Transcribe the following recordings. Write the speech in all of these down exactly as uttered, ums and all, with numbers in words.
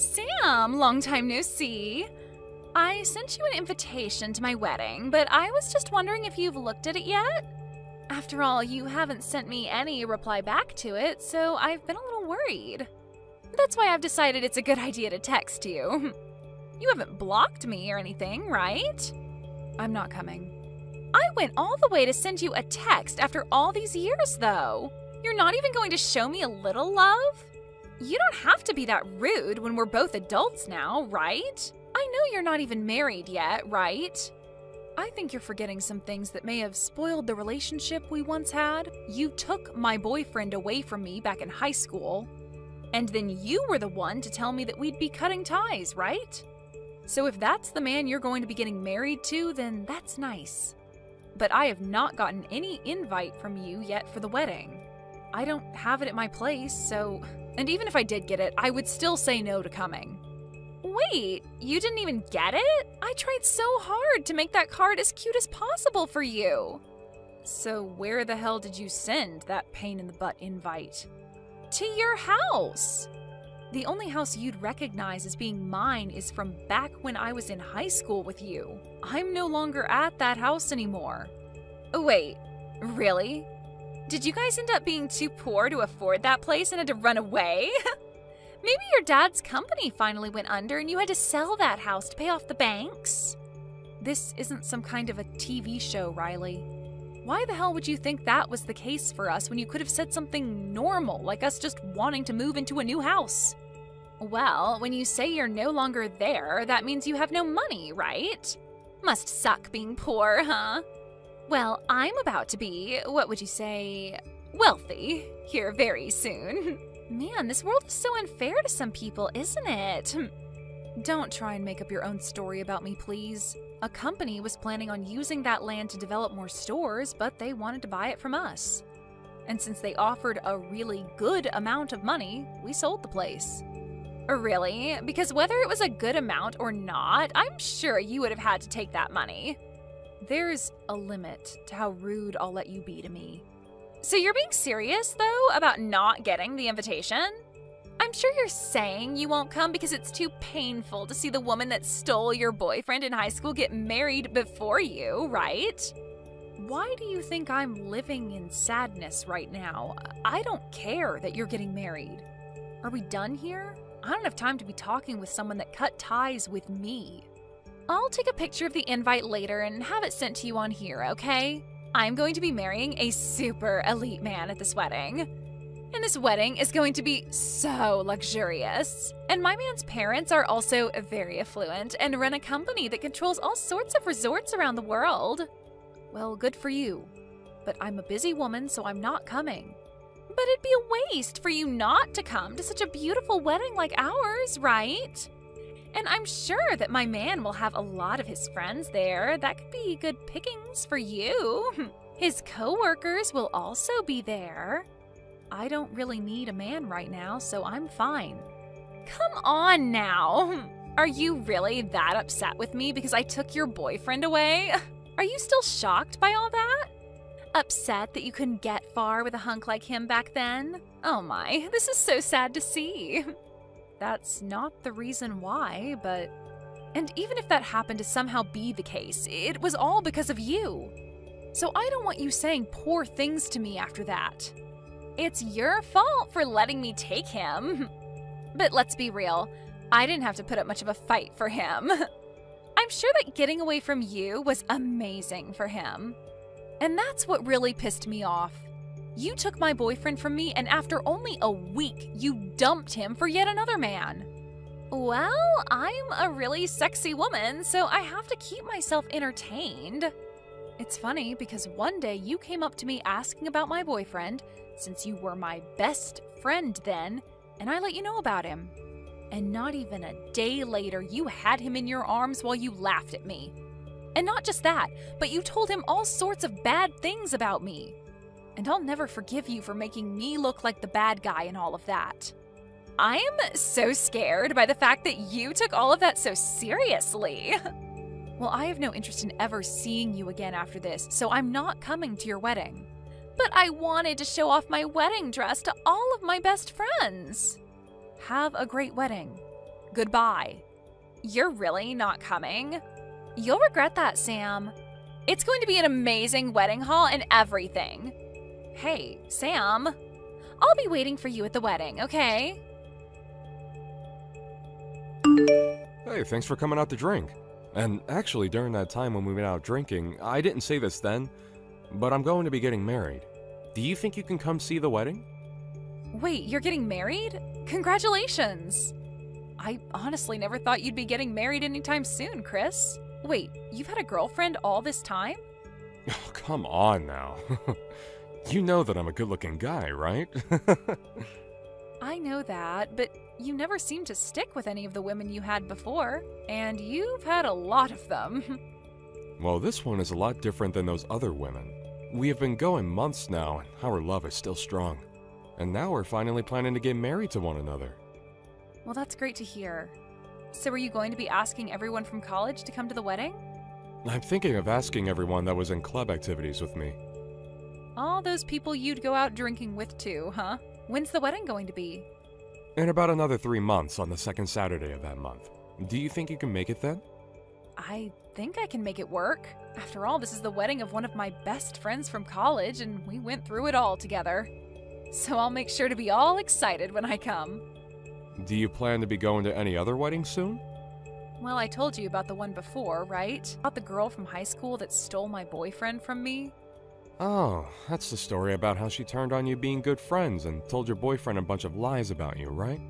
Sam, long time no see. I sent you an invitation to my wedding, but I was just wondering if you've looked at it yet? After all, you haven't sent me any reply back to it, so I've been a little worried. That's why I've decided it's a good idea to text you. You haven't blocked me or anything, right? I'm not coming. I went all the way to send you a text after all these years, though. You're not even going to show me a little love? You don't have to be that rude when we're both adults now, right? I know you're not even married yet, right? I think you're forgetting some things that may have spoiled the relationship we once had. You took my boyfriend away from me back in high school, and then you were the one to tell me that we'd be cutting ties, right? So if that's the man you're going to be getting married to, then that's nice. But I have not gotten any invite from you yet for the wedding. I don't have it at my place, so... And even if I did get it, I would still say no to coming. Wait, you didn't even get it? I tried so hard to make that card as cute as possible for you. So where the hell did you send that pain-in-the-butt invite? To your house. The only house you'd recognize as being mine is from back when I was in high school with you. I'm no longer at that house anymore. Wait, really? Did you guys end up being too poor to afford that place and had to run away? Maybe your dad's company finally went under and you had to sell that house to pay off the banks? This isn't some kind of a T V show, Riley. Why the hell would you think that was the case for us when you could have said something normal, like us just wanting to move into a new house? Well, when you say you're no longer there, that means you have no money, right? Must suck being poor, huh? Well, I'm about to be, what would you say, wealthy here very soon. Man, this world is so unfair to some people, isn't it? Don't try and make up your own story about me, please. A company was planning on using that land to develop more stores, but they wanted to buy it from us. And since they offered a really good amount of money, we sold the place. Really? Because whether it was a good amount or not, I'm sure you would have had to take that money. There's a limit to how rude I'll let you be to me. So you're being serious, though, about not getting the invitation? I'm sure you're saying you won't come because it's too painful to see the woman that stole your boyfriend in high school get married before you, right? Why do you think I'm living in sadness right now? I don't care that you're getting married. Are we done here? I don't have time to be talking with someone that cut ties with me. I'll take a picture of the invite later and have it sent to you on here, okay? I'm going to be marrying a super elite man at this wedding. And this wedding is going to be so luxurious. And my man's parents are also very affluent and run a company that controls all sorts of resorts around the world. Well, good for you. But I'm a busy woman, so I'm not coming. But it'd be a waste for you not to come to such a beautiful wedding like ours, right? And I'm sure that my man will have a lot of his friends there. That could be good pickings for you. His co-workers will also be there. I don't really need a man right now, so I'm fine. Come on now. Are you really that upset with me because I took your boyfriend away? Are you still shocked by all that? Upset that you couldn't get far with a hunk like him back then? Oh my, this is so sad to see. That's not the reason why, but... And even if that happened to somehow be the case, it was all because of you. So I don't want you saying poor things to me after that. It's your fault for letting me take him. But let's be real, I didn't have to put up much of a fight for him. I'm sure that getting away from you was amazing for him. And that's what really pissed me off. You took my boyfriend from me, and after only a week, you dumped him for yet another man. Well, I'm a really sexy woman, so I have to keep myself entertained. It's funny because one day you came up to me asking about my boyfriend, since you were my best friend then, and I let you know about him. And not even a day later, you had him in your arms while you laughed at me. And not just that, but you told him all sorts of bad things about me. And I'll never forgive you for making me look like the bad guy in all of that. I am so scared by the fact that you took all of that so seriously. Well, I have no interest in ever seeing you again after this, so I'm not coming to your wedding. But I wanted to show off my wedding dress to all of my best friends. Have a great wedding. Goodbye. You're really not coming? You'll regret that, Sam. It's going to be an amazing wedding haul and everything. Hey, Sam, I'll be waiting for you at the wedding, okay? Hey, thanks for coming out to drink. And actually, during that time when we went out drinking, I didn't say this then, but I'm going to be getting married. Do you think you can come see the wedding? Wait, you're getting married? Congratulations! I honestly never thought you'd be getting married anytime soon, Chris. Wait, you've had a girlfriend all this time? Oh, come on now. You know that I'm a good-looking guy, right? I know that, but you never seem to stick with any of the women you had before, and you've had a lot of them. Well, this one is a lot different than those other women. We have been going months now, and our love is still strong. And now we're finally planning to get married to one another. Well, that's great to hear. So are you going to be asking everyone from college to come to the wedding? I'm thinking of asking everyone that was in club activities with me. All those people you'd go out drinking with too, huh? When's the wedding going to be? In about another three months on the second Saturday of that month. Do you think you can make it then? I think I can make it work. After all, this is the wedding of one of my best friends from college, and we went through it all together. So I'll make sure to be all excited when I come. Do you plan to be going to any other weddings soon? Well, I told you about the one before, right? About the girl from high school that stole my boyfriend from me? Oh, that's the story about how she turned on you being good friends and told your boyfriend a bunch of lies about you, right?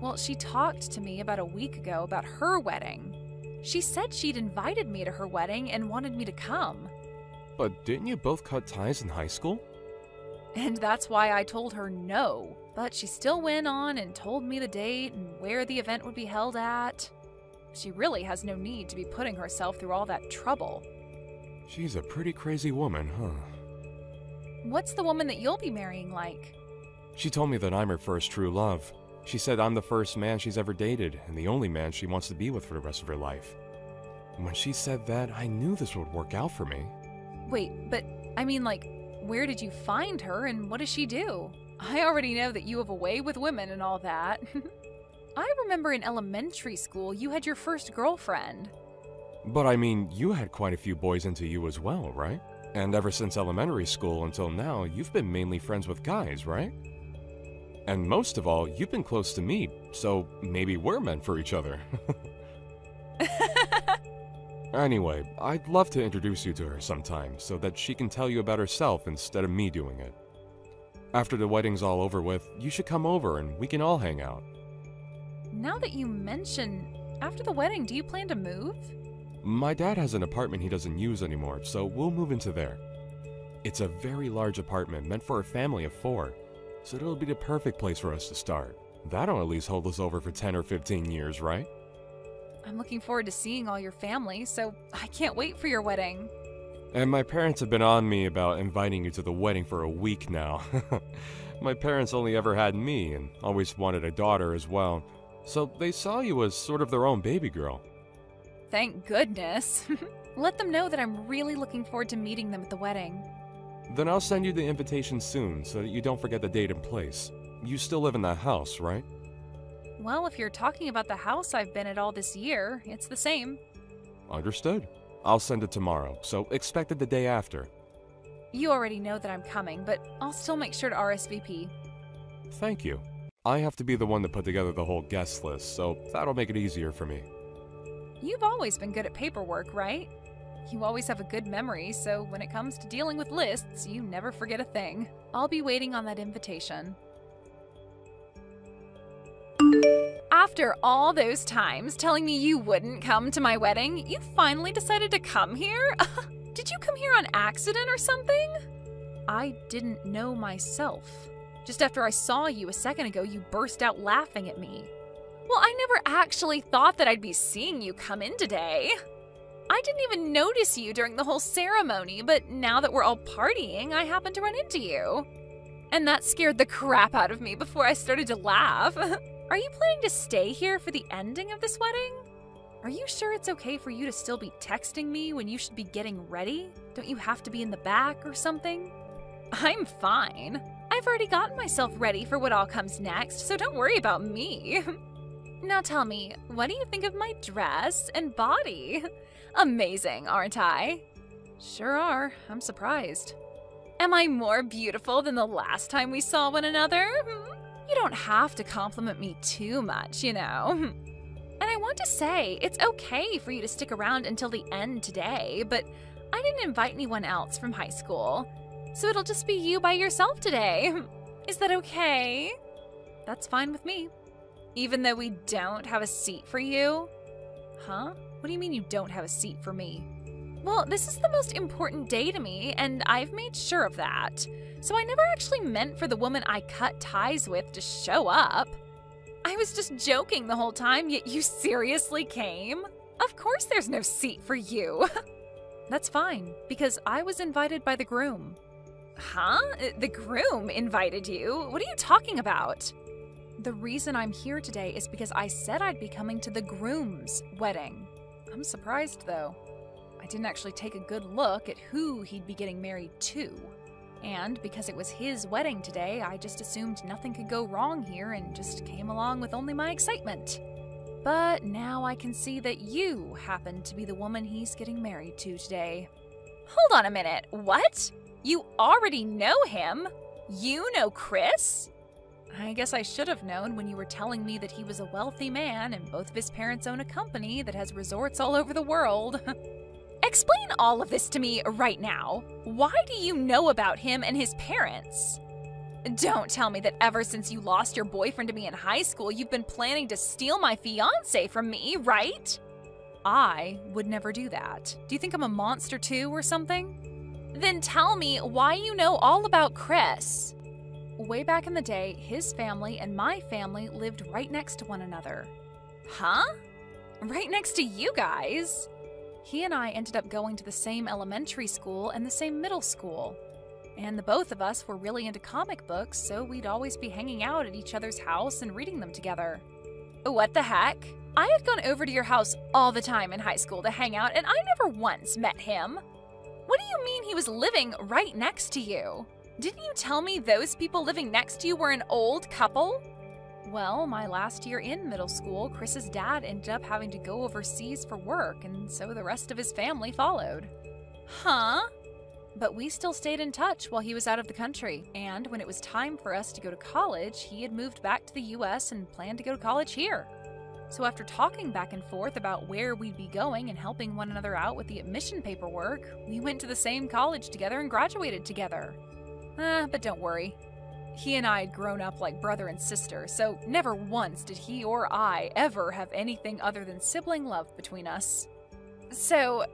Well, she talked to me about a week ago about her wedding. She said she'd invited me to her wedding and wanted me to come. But didn't you both cut ties in high school? And that's why I told her no. But she still went on and told me the date and where the event would be held at. She really has no need to be putting herself through all that trouble. She's a pretty crazy woman, huh? What's the woman that you'll be marrying like? She told me that I'm her first true love. She said I'm the first man she's ever dated and the only man she wants to be with for the rest of her life. When she said that, I knew this would work out for me. Wait, but I mean, like, where did you find her and what does she do? I already know that you have a way with women and all that. I remember in elementary school you had your first girlfriend. But I mean, you had quite a few boys into you as well, right? And ever since elementary school until now, you've been mainly friends with guys, right? And most of all, you've been close to me, so maybe we're meant for each other. Anyway, I'd love to introduce you to her sometime so that she can tell you about herself instead of me doing it. After the wedding's all over with, you should come over and we can all hang out. Now that you mention, after the wedding, do you plan to move? My dad has an apartment he doesn't use anymore, so we'll move into there. It's a very large apartment meant for a family of four, so it'll be the perfect place for us to start. That'll at least hold us over for ten or fifteen years, right? I'm looking forward to seeing all your family, so I can't wait for your wedding. And my parents have been on me about inviting you to the wedding for a week now. My parents only ever had me and always wanted a daughter as well, so they saw you as sort of their own baby girl. Thank goodness. Let them know that I'm really looking forward to meeting them at the wedding. Then I'll send you the invitation soon so that you don't forget the date and place. You still live in that house, right? Well, if you're talking about the house I've been at all this year, it's the same. Understood. I'll send it tomorrow, so expect it the day after. You already know that I'm coming, but I'll still make sure to R S V P. Thank you. I have to be the one to put together the whole guest list, so that'll make it easier for me. You've always been good at paperwork, right? You always have a good memory, so when it comes to dealing with lists, you never forget a thing. I'll be waiting on that invitation. After all those times telling me you wouldn't come to my wedding, you finally decided to come here? Did you come here on accident or something? I didn't know myself. Just after I saw you a second ago, you burst out laughing at me. Well, I never actually thought that I'd be seeing you come in today. I didn't even notice you during the whole ceremony, but now that we're all partying, I happened to run into you. And that scared the crap out of me before I started to laugh. Are you planning to stay here for the ending of this wedding? Are you sure it's okay for you to still be texting me when you should be getting ready? Don't you have to be in the back or something? I'm fine. I've already gotten myself ready for what all comes next, so don't worry about me. Now tell me, what do you think of my dress and body? Amazing, aren't I? Sure are. I'm surprised. Am I more beautiful than the last time we saw one another? You don't have to compliment me too much, you know. And I want to say, it's okay for you to stick around until the end today, but I didn't invite anyone else from high school, so it'll just be you by yourself today. Is that okay? That's fine with me. Even though we don't have a seat for you? Huh? What do you mean you don't have a seat for me? Well, this is the most important day to me, and I've made sure of that. So I never actually meant for the woman I cut ties with to show up. I was just joking the whole time, yet you seriously came? Of course there's no seat for you. That's fine, because I was invited by the groom. Huh? The groom invited you? What are you talking about? The reason I'm here today is because I said I'd be coming to the groom's wedding. I'm surprised, though. I didn't actually take a good look at who he'd be getting married to. And because it was his wedding today, I just assumed nothing could go wrong here and just came along with only my excitement. But now I can see that you happen to be the woman he's getting married to today. Hold on a minute, what? You already know him? You know Chris? I guess I should have known when you were telling me that he was a wealthy man and both of his parents own a company that has resorts all over the world. Explain all of this to me right now. Why do you know about him and his parents? Don't tell me that ever since you lost your boyfriend to me in high school, you've been planning to steal my fiancé from me, right? I would never do that. Do you think I'm a monster too or something? Then tell me why you know all about Chris. Way back in the day, his family and my family lived right next to one another. Huh? Right next to you guys? He and I ended up going to the same elementary school and the same middle school. And the both of us were really into comic books, so we'd always be hanging out at each other's house and reading them together. What the heck? I had gone over to your house all the time in high school to hang out, and I never once met him. What do you mean he was living right next to you? Didn't you tell me those people living next to you were an old couple? Well, my last year in middle school, Chris's dad ended up having to go overseas for work, and so the rest of his family followed. Huh? But we still stayed in touch while he was out of the country, and when it was time for us to go to college, he had moved back to the U S and planned to go to college here. So after talking back and forth about where we'd be going and helping one another out with the admission paperwork, we went to the same college together and graduated together. Uh, but don't worry. He and I had grown up like brother and sister, so never once did he or I ever have anything other than sibling love between us. So,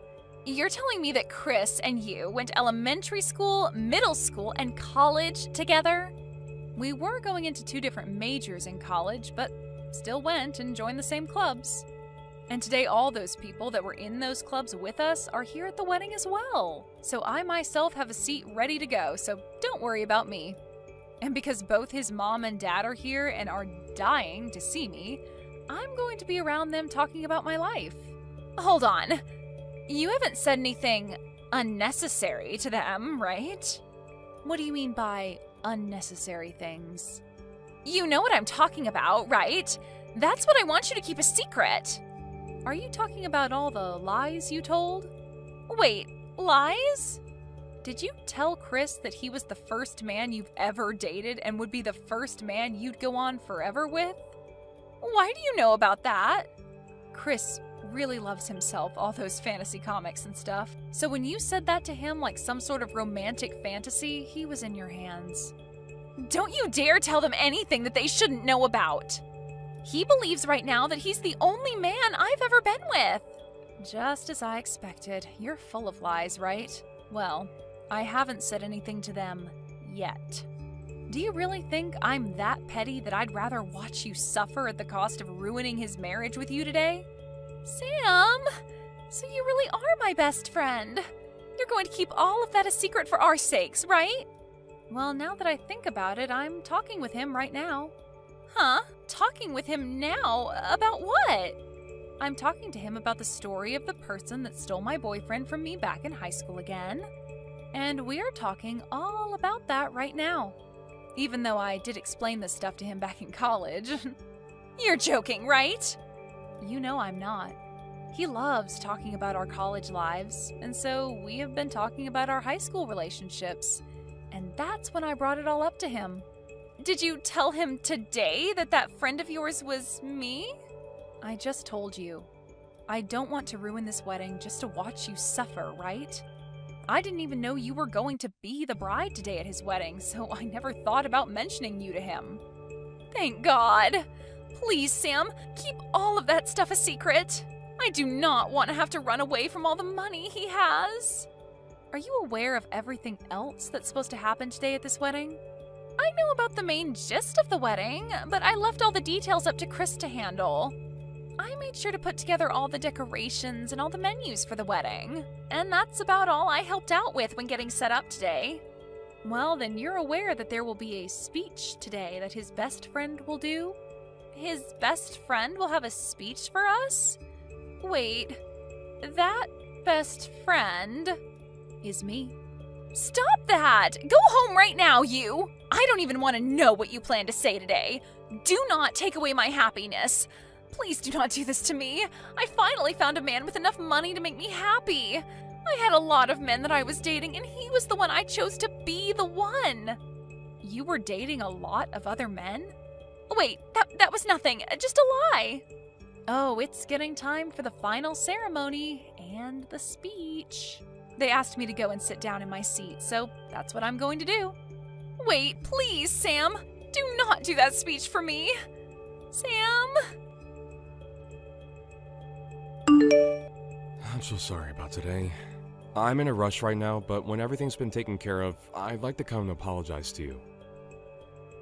you're telling me that Chris and you went to elementary school, middle school, and college together? We were going into two different majors in college, but still went and joined the same clubs. And today all those people that were in those clubs with us are here at the wedding as well. So I myself have a seat ready to go, so don't worry about me. And because both his mom and dad are here and are dying to see me, I'm going to be around them talking about my life. Hold on. You haven't said anything unnecessary to them, right? What do you mean by unnecessary things? You know what I'm talking about, right? That's what I want you to keep a secret. Are you talking about all the lies you told? Wait, lies? Did you tell Chris that he was the first man you've ever dated and would be the first man you'd go on forever with? Why do you know about that? Chris really loves himself, all those fantasy comics and stuff. So when you said that to him like some sort of romantic fantasy, he was in your hands. Don't you dare tell them anything that they shouldn't know about. He believes right now that he's the only man I've ever been with. Just as I expected. You're full of lies, right? Well, I haven't said anything to them yet. Do you really think I'm that petty that I'd rather watch you suffer at the cost of ruining his marriage with you today? Sam, so you really are my best friend. You're going to keep all of that a secret for our sakes, right? Well, now that I think about it, I'm talking with him right now. Huh? Talking with him now? About what? I'm talking to him about the story of the person that stole my boyfriend from me back in high school again. And we're talking all about that right now. Even though I did explain this stuff to him back in college. You're joking, right? You know I'm not. He loves talking about our college lives, and so we have been talking about our high school relationships. And that's when I brought it all up to him. Did you tell him today that that friend of yours was me? I just told you. I don't want to ruin this wedding just to watch you suffer, right? I didn't even know you were going to be the bride today at his wedding, so I never thought about mentioning you to him. Thank God! Please, Sam, keep all of that stuff a secret! I do not want to have to run away from all the money he has. Are you aware of everything else that's supposed to happen today at this wedding? I know about the main gist of the wedding, but I left all the details up to Chris to handle. I made sure to put together all the decorations and all the menus for the wedding. And that's about all I helped out with when getting set up today. Well, then you're aware that there will be a speech today that his best friend will do? His best friend will have a speech for us? Wait, that best friend is me. Stop that! Go home right now, you! I don't even want to know what you plan to say today. Do not take away my happiness. Please do not do this to me. I finally found a man with enough money to make me happy. I had a lot of men that I was dating, and he was the one I chose to be the one. You were dating a lot of other men? Wait, that, that was nothing. Just a lie. Oh, it's getting time for the final ceremony and the speech. They asked me to go and sit down in my seat, so that's what I'm going to do. Wait, please, Sam. Do not do that speech for me. Sam. I'm so sorry about today. I'm in a rush right now, but when everything's been taken care of, I'd like to come and apologize to you.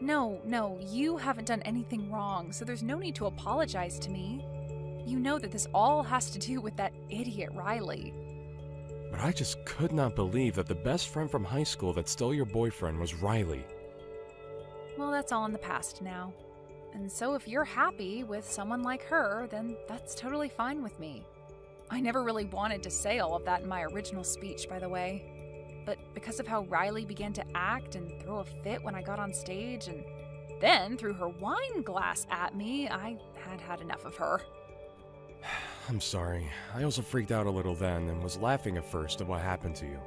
No, no, you haven't done anything wrong, so there's no need to apologize to me. You know that this all has to do with that idiot Riley. But I just could not believe that the best friend from high school that's still your boyfriend was Riley. Well, that's all in the past now. And so if you're happy with someone like her, then that's totally fine with me. I never really wanted to say all of that in my original speech, by the way. But because of how Riley began to act and throw a fit when I got on stage and then threw her wine glass at me, I had had enough of her. I'm sorry. I also freaked out a little then and was laughing at first at what happened to you.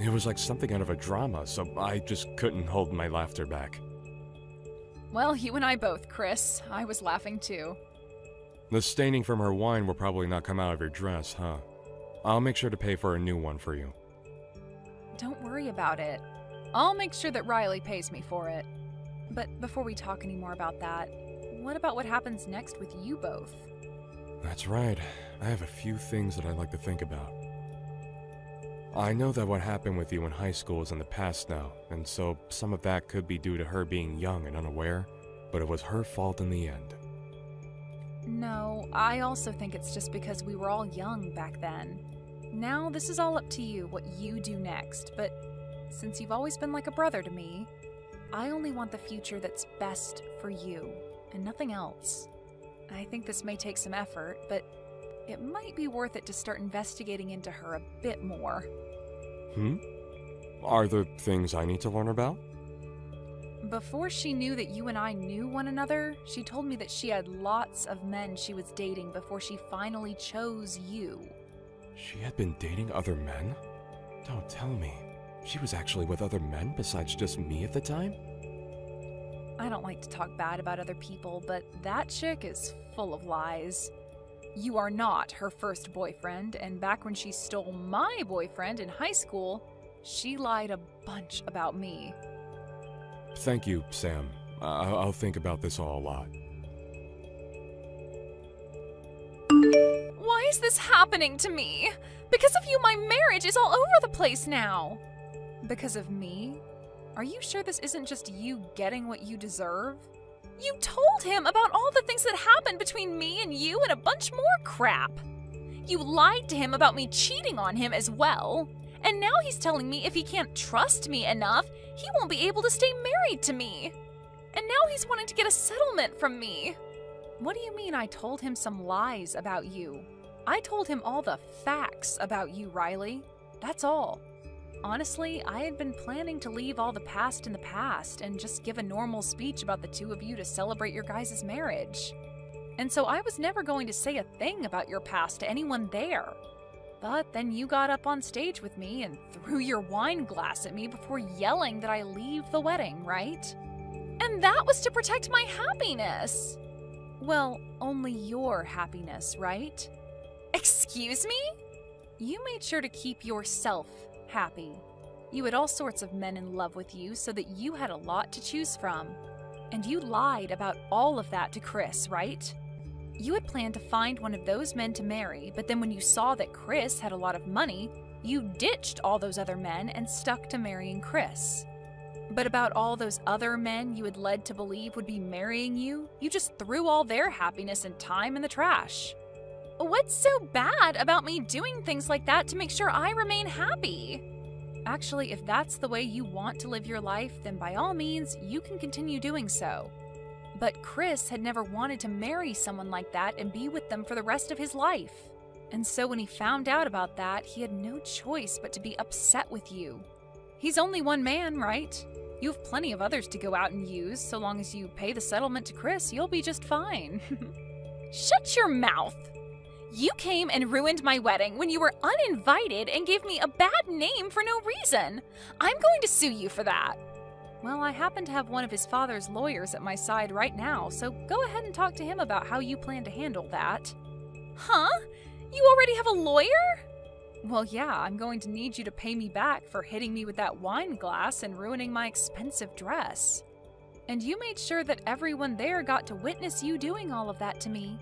It was like something out of a drama, so I just couldn't hold my laughter back. Well, you and I both, Chris. I was laughing too. The staining from her wine will probably not come out of your dress, huh? I'll make sure to pay for a new one for you. Don't worry about it. I'll make sure that Riley pays me for it. But before we talk any more about that, what about what happens next with you both? That's right. I have a few things that I'd like to think about. I know that what happened with you in high school is in the past now, and so some of that could be due to her being young and unaware, but it was her fault in the end. No, I also think it's just because we were all young back then. Now, this is all up to you, what you do next, but since you've always been like a brother to me, I only want the future that's best for you, and nothing else. I think this may take some effort, but it might be worth it to start investigating into her a bit more. Hmm? Are there things I need to learn about? Before she knew that you and I knew one another, she told me that she had lots of men she was dating before she finally chose you. She had been dating other men? Don't tell me. She was actually with other men besides just me at the time? I don't like to talk bad about other people, but that chick is full of lies. You are not her first boyfriend, and back when she stole my boyfriend in high school, she lied a bunch about me. Thank you, Sam. I I'll think about this all a lot. Why is this happening to me? Because of you, my marriage is all over the place now. Because of me? Are you sure this isn't just you getting what you deserve? You told him about all the things that happened between me and you and a bunch more crap. You lied to him about me cheating on him as well. And now he's telling me if he can't trust me enough, he won't be able to stay married to me. And now he's wanting to get a settlement from me. What do you mean I told him some lies about you? I told him all the facts about you, Riley. That's all. Honestly, I had been planning to leave all the past in the past and just give a normal speech about the two of you to celebrate your guys' marriage. And so I was never going to say a thing about your past to anyone there. But then you got up on stage with me and threw your wine glass at me before yelling that I leave the wedding, right? And that was to protect my happiness! Well, only your happiness, right? Excuse me? You made sure to keep yourself happy. You had all sorts of men in love with you so that you had a lot to choose from. And you lied about all of that to Chris, right? You had planned to find one of those men to marry, but then when you saw that Chris had a lot of money, you ditched all those other men and stuck to marrying Chris. But about all those other men you had led to believe would be marrying you, you just threw all their happiness and time in the trash. What's so bad about me doing things like that to make sure I remain happy? Actually, if that's the way you want to live your life, then by all means, you can continue doing so. But Chris had never wanted to marry someone like that and be with them for the rest of his life. And so when he found out about that, he had no choice but to be upset with you. He's only one man, right? You have plenty of others to go out and use. So long as you pay the settlement to Chris, you'll be just fine. Shut your mouth! You came and ruined my wedding when you were uninvited and gave me a bad name for no reason. I'm going to sue you for that. Well, I happen to have one of his father's lawyers at my side right now, so go ahead and talk to him about how you plan to handle that. Huh? You already have a lawyer? Well, yeah, I'm going to need you to pay me back for hitting me with that wine glass and ruining my expensive dress. And you made sure that everyone there got to witness you doing all of that to me.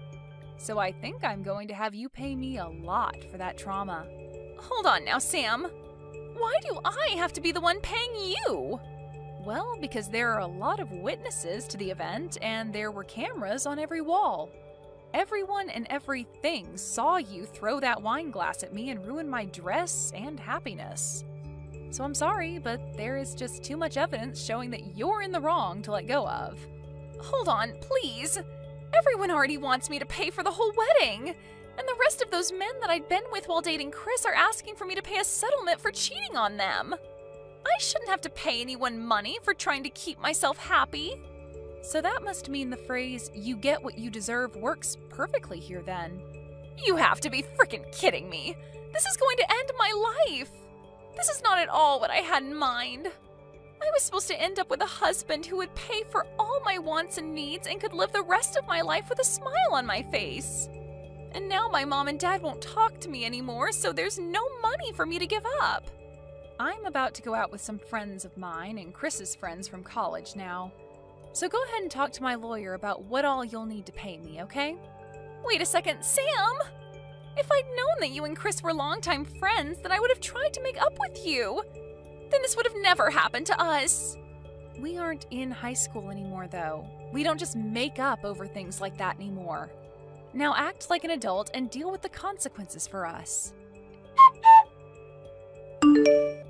So I think I'm going to have you pay me a lot for that trauma. Hold on now, Sam. Why do I have to be the one paying you? Well, because there are a lot of witnesses to the event, and there were cameras on every wall. Everyone and everything saw you throw that wine glass at me and ruin my dress and happiness. So I'm sorry, but there is just too much evidence showing that you're in the wrong to let go of. Hold on, please. Everyone already wants me to pay for the whole wedding. And the rest of those men that I'd been with while dating Chris are asking for me to pay a settlement for cheating on them. I shouldn't have to pay anyone money for trying to keep myself happy. So that must mean the phrase, "you get what you deserve," works perfectly here then. You have to be frickin' kidding me. This is going to end my life. This is not at all what I had in mind. I was supposed to end up with a husband who would pay for all my wants and needs and could live the rest of my life with a smile on my face. And now my mom and dad won't talk to me anymore, so there's no money for me to give up. I'm about to go out with some friends of mine and Chris's friends from college now. So go ahead and talk to my lawyer about what all you'll need to pay me, okay? Wait a second, Sam! If I'd known that you and Chris were longtime friends, then I would have tried to make up with you. Then this would have never happened to us. We aren't in high school anymore, though. We don't just make up over things like that anymore. Now act like an adult and deal with the consequences for us.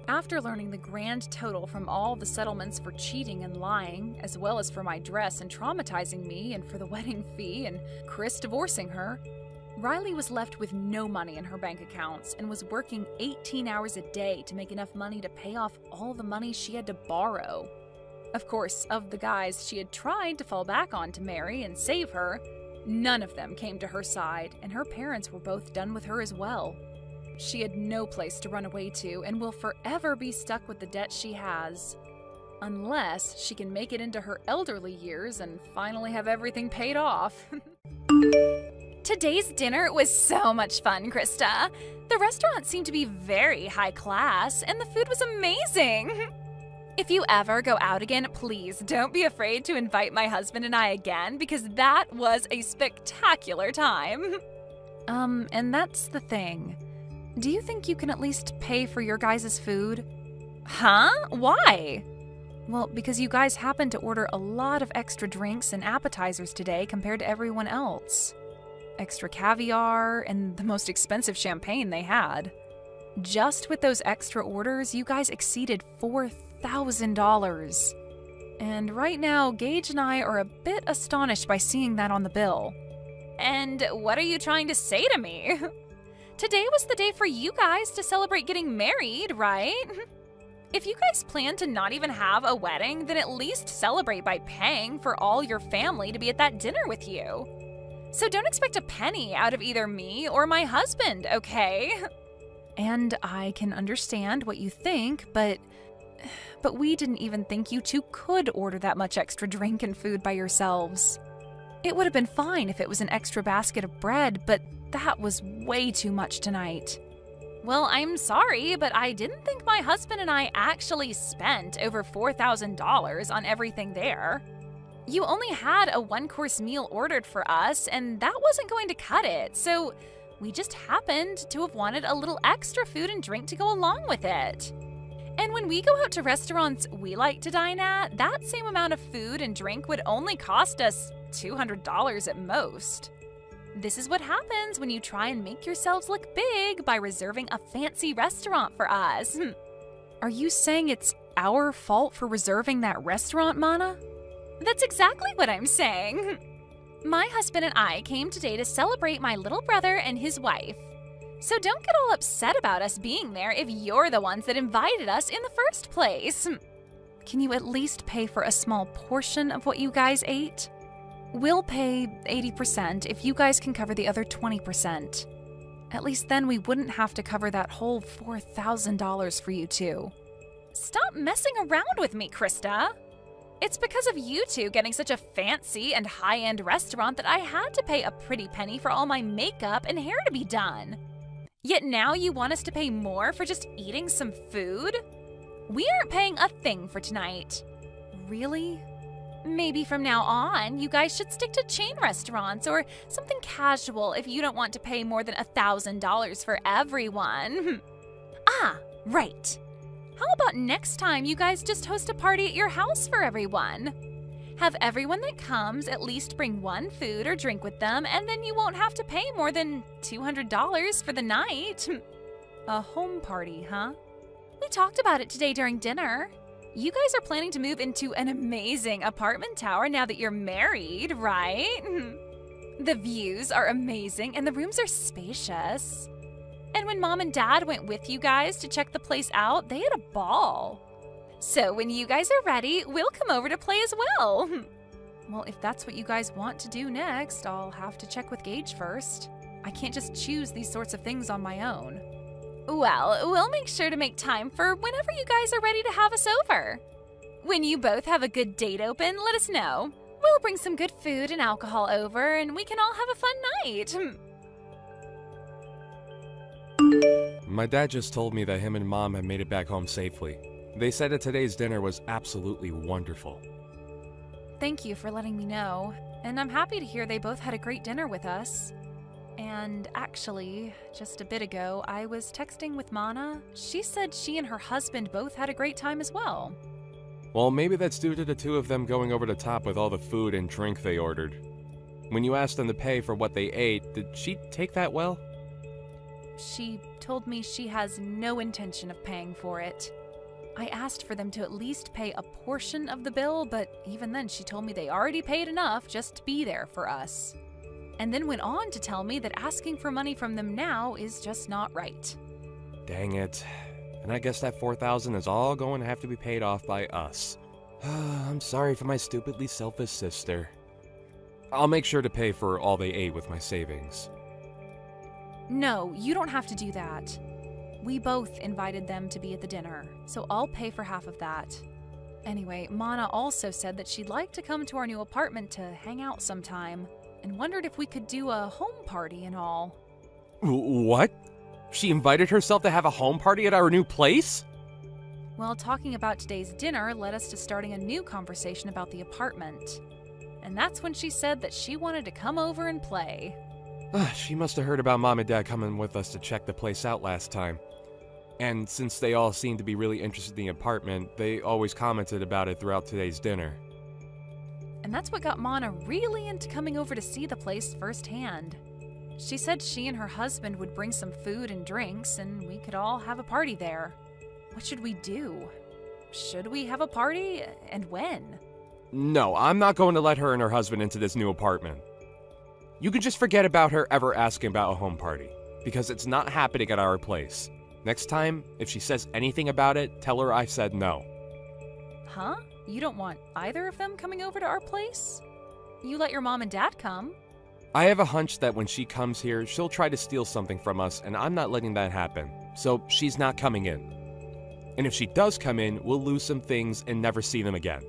After learning the grand total from all the settlements for cheating and lying, as well as for my dress and traumatizing me and for the wedding fee and Chris divorcing her, Riley was left with no money in her bank accounts and was working eighteen hours a day to make enough money to pay off all the money she had to borrow. Of course, of the guys she had tried to fall back on to marry and save her, none of them came to her side, and her parents were both done with her as well. She had no place to run away to and will forever be stuck with the debt she has. Unless she can make it into her elderly years and finally have everything paid off. Today's dinner was so much fun, Krista. The restaurant seemed to be very high class and the food was amazing. If you ever go out again, please don't be afraid to invite my husband and I again because that was a spectacular time. Um, and that's the thing. Do you think you can at least pay for your guys' food? Huh? Why? Well, because you guys happened to order a lot of extra drinks and appetizers today compared to everyone else. Extra caviar and the most expensive champagne they had. Just with those extra orders, you guys exceeded four thousand dollars. And right now, Gage and I are a bit astonished by seeing that on the bill. And what are you trying to say to me? Today was the day for you guys to celebrate getting married, right? If you guys plan to not even have a wedding, then at least celebrate by paying for all your family to be at that dinner with you. So don't expect a penny out of either me or my husband, okay? And I can understand what you think, but but we didn't even think you two could order that much extra drink and food by yourselves. It would have been fine if it was an extra basket of bread, but that was way too much tonight. Well, I'm sorry, but I didn't think my husband and I actually spent over four thousand dollars on everything there. You only had a one-course meal ordered for us, and that wasn't going to cut it, so we just happened to have wanted a little extra food and drink to go along with it. And when we go out to restaurants we like to dine at, that same amount of food and drink would only cost us two hundred dollars at most. This is what happens when you try and make yourselves look big by reserving a fancy restaurant for us. Are you saying it's our fault for reserving that restaurant, Mana? That's exactly what I'm saying. My husband and I came today to celebrate my little brother and his wife. So don't get all upset about us being there if you're the ones that invited us in the first place. Can you at least pay for a small portion of what you guys ate? We'll pay eighty percent if you guys can cover the other twenty percent. At least then we wouldn't have to cover that whole four thousand dollars for you two. Stop messing around with me, Krista. It's because of you two getting such a fancy and high-end restaurant that I had to pay a pretty penny for all my makeup and hair to be done. Yet now you want us to pay more for just eating some food? We aren't paying a thing for tonight. Really? Maybe from now on, you guys should stick to chain restaurants or something casual if you don't want to pay more than one thousand dollars for everyone. Ah, right. How about next time you guys just host a party at your house for everyone? Have everyone that comes at least bring one food or drink with them, and then you won't have to pay more than two hundred dollars for the night. A home party, huh? We talked about it today during dinner. You guys are planning to move into an amazing apartment tower now that you're married, right? The views are amazing and the rooms are spacious. And when Mom and Dad went with you guys to check the place out, they had a ball. So when you guys are ready, we'll come over to play as well. Well, if that's what you guys want to do next, I'll have to check with Gage first. I can't just choose these sorts of things on my own. Well, we'll make sure to make time for whenever you guys are ready to have us over. When you both have a good date open, let us know. We'll bring some good food and alcohol over, and we can all have a fun night. My dad just told me that him and Mom have made it back home safely. They said that today's dinner was absolutely wonderful. Thank you for letting me know, and I'm happy to hear they both had a great dinner with us. And actually, just a bit ago, I was texting with Mana. She said she and her husband both had a great time as well. Well, maybe that's due to the two of them going over the top with all the food and drink they ordered. When you asked them to pay for what they ate, did she take that well? She told me she has no intention of paying for it. I asked for them to at least pay a portion of the bill, but even then she told me they already paid enough just to be there for us. And then went on to tell me that asking for money from them now is just not right. Dang it. And I guess that four thousand dollars is all going to have to be paid off by us. I'm sorry for my stupidly selfish sister. I'll make sure to pay for all they ate with my savings. No, you don't have to do that. We both invited them to be at the dinner, so I'll pay for half of that. Anyway, Mana also said that she'd like to come to our new apartment to hang out sometime, and wondered if we could do a home party and all. What? She invited herself to have a home party at our new place? Well, talking about today's dinner led us to starting a new conversation about the apartment. And that's when she said that she wanted to come over and play. She must have heard about Mom and Dad coming with us to check the place out last time. And since they all seemed to be really interested in the apartment, they always commented about it throughout today's dinner. And that's what got Mana really into coming over to see the place firsthand. She said she and her husband would bring some food and drinks, and we could all have a party there. What should we do? Should we have a party, and when? No, I'm not going to let her and her husband into this new apartment. You can just forget about her ever asking about a home party, because it's not happening at our place. Next time, if she says anything about it, tell her I said no. Huh? You don't want either of them coming over to our place? You let your mom and dad come. I have a hunch that when she comes here, she'll try to steal something from us, and I'm not letting that happen. So she's not coming in. And if she does come in, we'll lose some things and never see them again.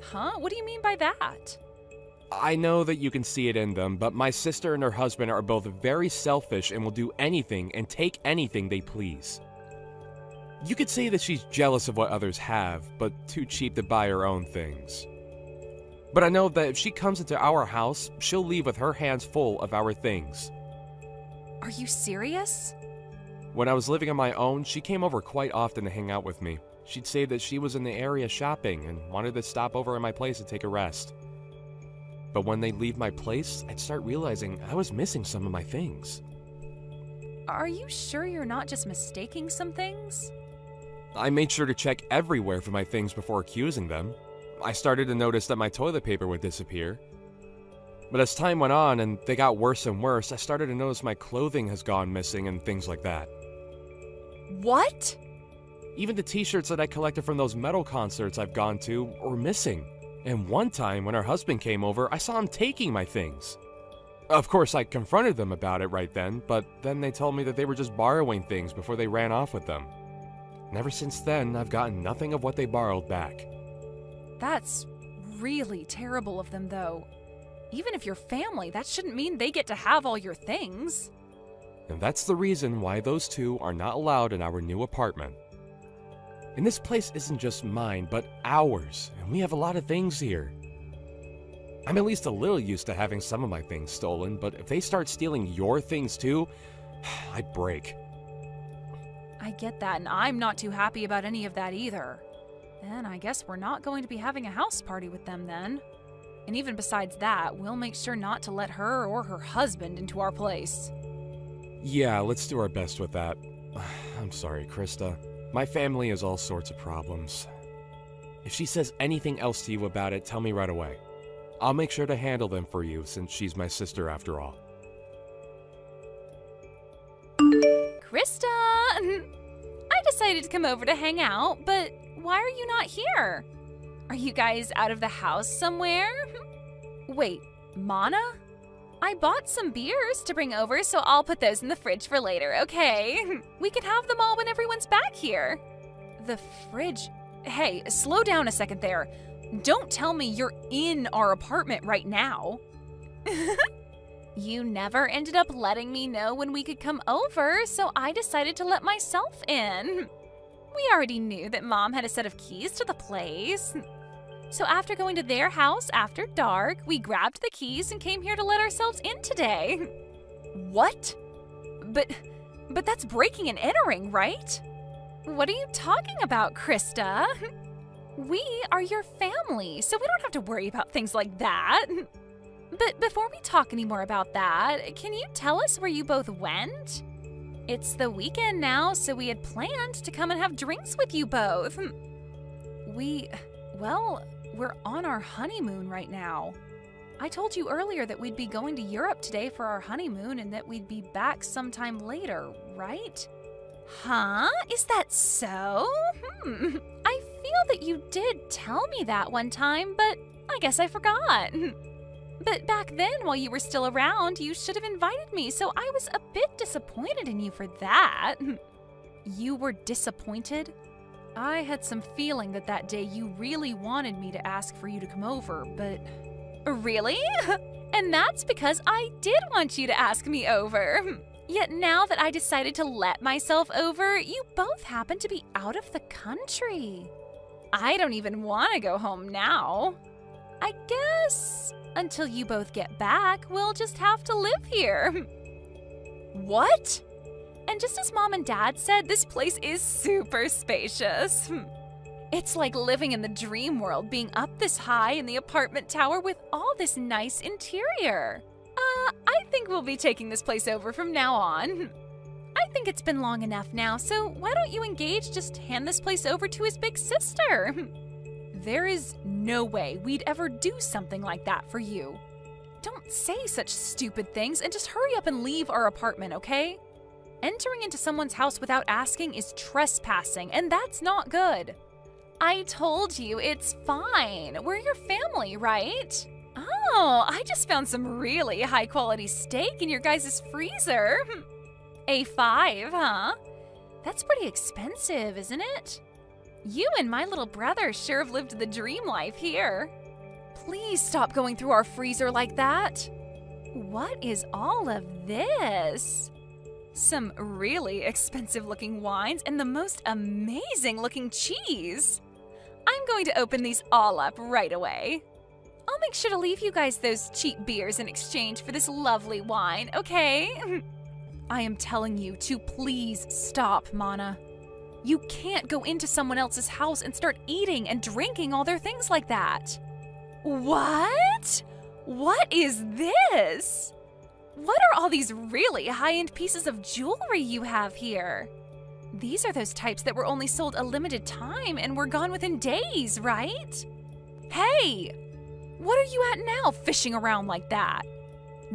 Huh? What do you mean by that? I know that you can see it in them, but my sister and her husband are both very selfish and will do anything and take anything they please. You could say that she's jealous of what others have, but too cheap to buy her own things. But I know that if she comes into our house, she'll leave with her hands full of our things. Are you serious? When I was living on my own, she came over quite often to hang out with me. She'd say that she was in the area shopping and wanted to stop over at my place to take a rest. But when they'd leave my place, I'd start realizing I was missing some of my things. Are you sure you're not just mistaking some things? I made sure to check everywhere for my things before accusing them. I started to notice that my toilet paper would disappear. But as time went on and they got worse and worse, I started to notice my clothing has gone missing and things like that. What? Even the t-shirts that I collected from those metal concerts I've gone to were missing. And one time when her husband came over, I saw him taking my things. Of course, I confronted them about it right then, but then they told me that they were just borrowing things before they ran off with them. And ever since then, I've gotten nothing of what they borrowed back. That's really terrible of them, though. Even if you're family, that shouldn't mean they get to have all your things. And that's the reason why those two are not allowed in our new apartment. And this place isn't just mine, but ours, and we have a lot of things here. I'm at least a little used to having some of my things stolen, but if they start stealing your things too, I break. I get that, and I'm not too happy about any of that either. Then I guess we're not going to be having a house party with them then. And even besides that, we'll make sure not to let her or her husband into our place. Yeah, let's do our best with that. I'm sorry, Krista. My family has all sorts of problems. If she says anything else to you about it, tell me right away. I'll make sure to handle them for you, since she's my sister after all. Krista! I decided to come over to hang out, but why are you not here? Are you guys out of the house somewhere? Wait, Mana? I bought some beers to bring over, so I'll put those in the fridge for later, okay? We can have them all when everyone's back here. The fridge? Hey, slow down a second there. Don't tell me you're in our apartment right now. You never ended up letting me know when we could come over, so I decided to let myself in. We already knew that Mom had a set of keys to the place. So after going to their house after dark, we grabbed the keys and came here to let ourselves in today. What? But, but that's breaking and entering, right? What are you talking about, Krista? We are your family, so we don't have to worry about things like that. But before we talk any more about that, can you tell us where you both went? It's the weekend now, so we had planned to come and have drinks with you both. We... Well, we're on our honeymoon right now. I told you earlier that we'd be going to Europe today for our honeymoon and that we'd be back sometime later, right? Huh? Is that so? Hmm. I feel that you did tell me that one time, but I guess I forgot. But back then, while you were still around, you should have invited me, so I was a bit disappointed in you for that. You were disappointed? I had some feeling that that day you really wanted me to ask for you to come over, but... Really? And that's because I did want you to ask me over. Yet now that I decided to let myself over, you both happen to be out of the country. I don't even want to go home now. I guess until you both get back, we'll just have to live here. What? And just as Mom and Dad said, this place is super spacious. It's like living in the dream world, being up this high in the apartment tower with all this nice interior. Uh, I think we'll be taking this place over from now on. I think it's been long enough now, so why don't you and Gage just hand this place over to his big sister? There is no way we'd ever do something like that for you. Don't say such stupid things and just hurry up and leave our apartment, okay? Entering into someone's house without asking is trespassing, and that's not good. I told you, it's fine. We're your family, right? Oh, I just found some really high-quality steak in your guys' freezer. A five, huh? That's pretty expensive, isn't it? You and my little brother sure have lived the dream life here. Please stop going through our freezer like that. What is all of this? Some really expensive-looking wines and the most amazing-looking cheese. I'm going to open these all up right away. I'll make sure to leave you guys those cheap beers in exchange for this lovely wine, okay? I am telling you to please stop, Mana. You can't go into someone else's house and start eating and drinking all their things like that. What? What is this? What are all these really high-end pieces of jewelry you have here? These are those types that were only sold a limited time and were gone within days, right? Hey! What are you at now, fishing around like that?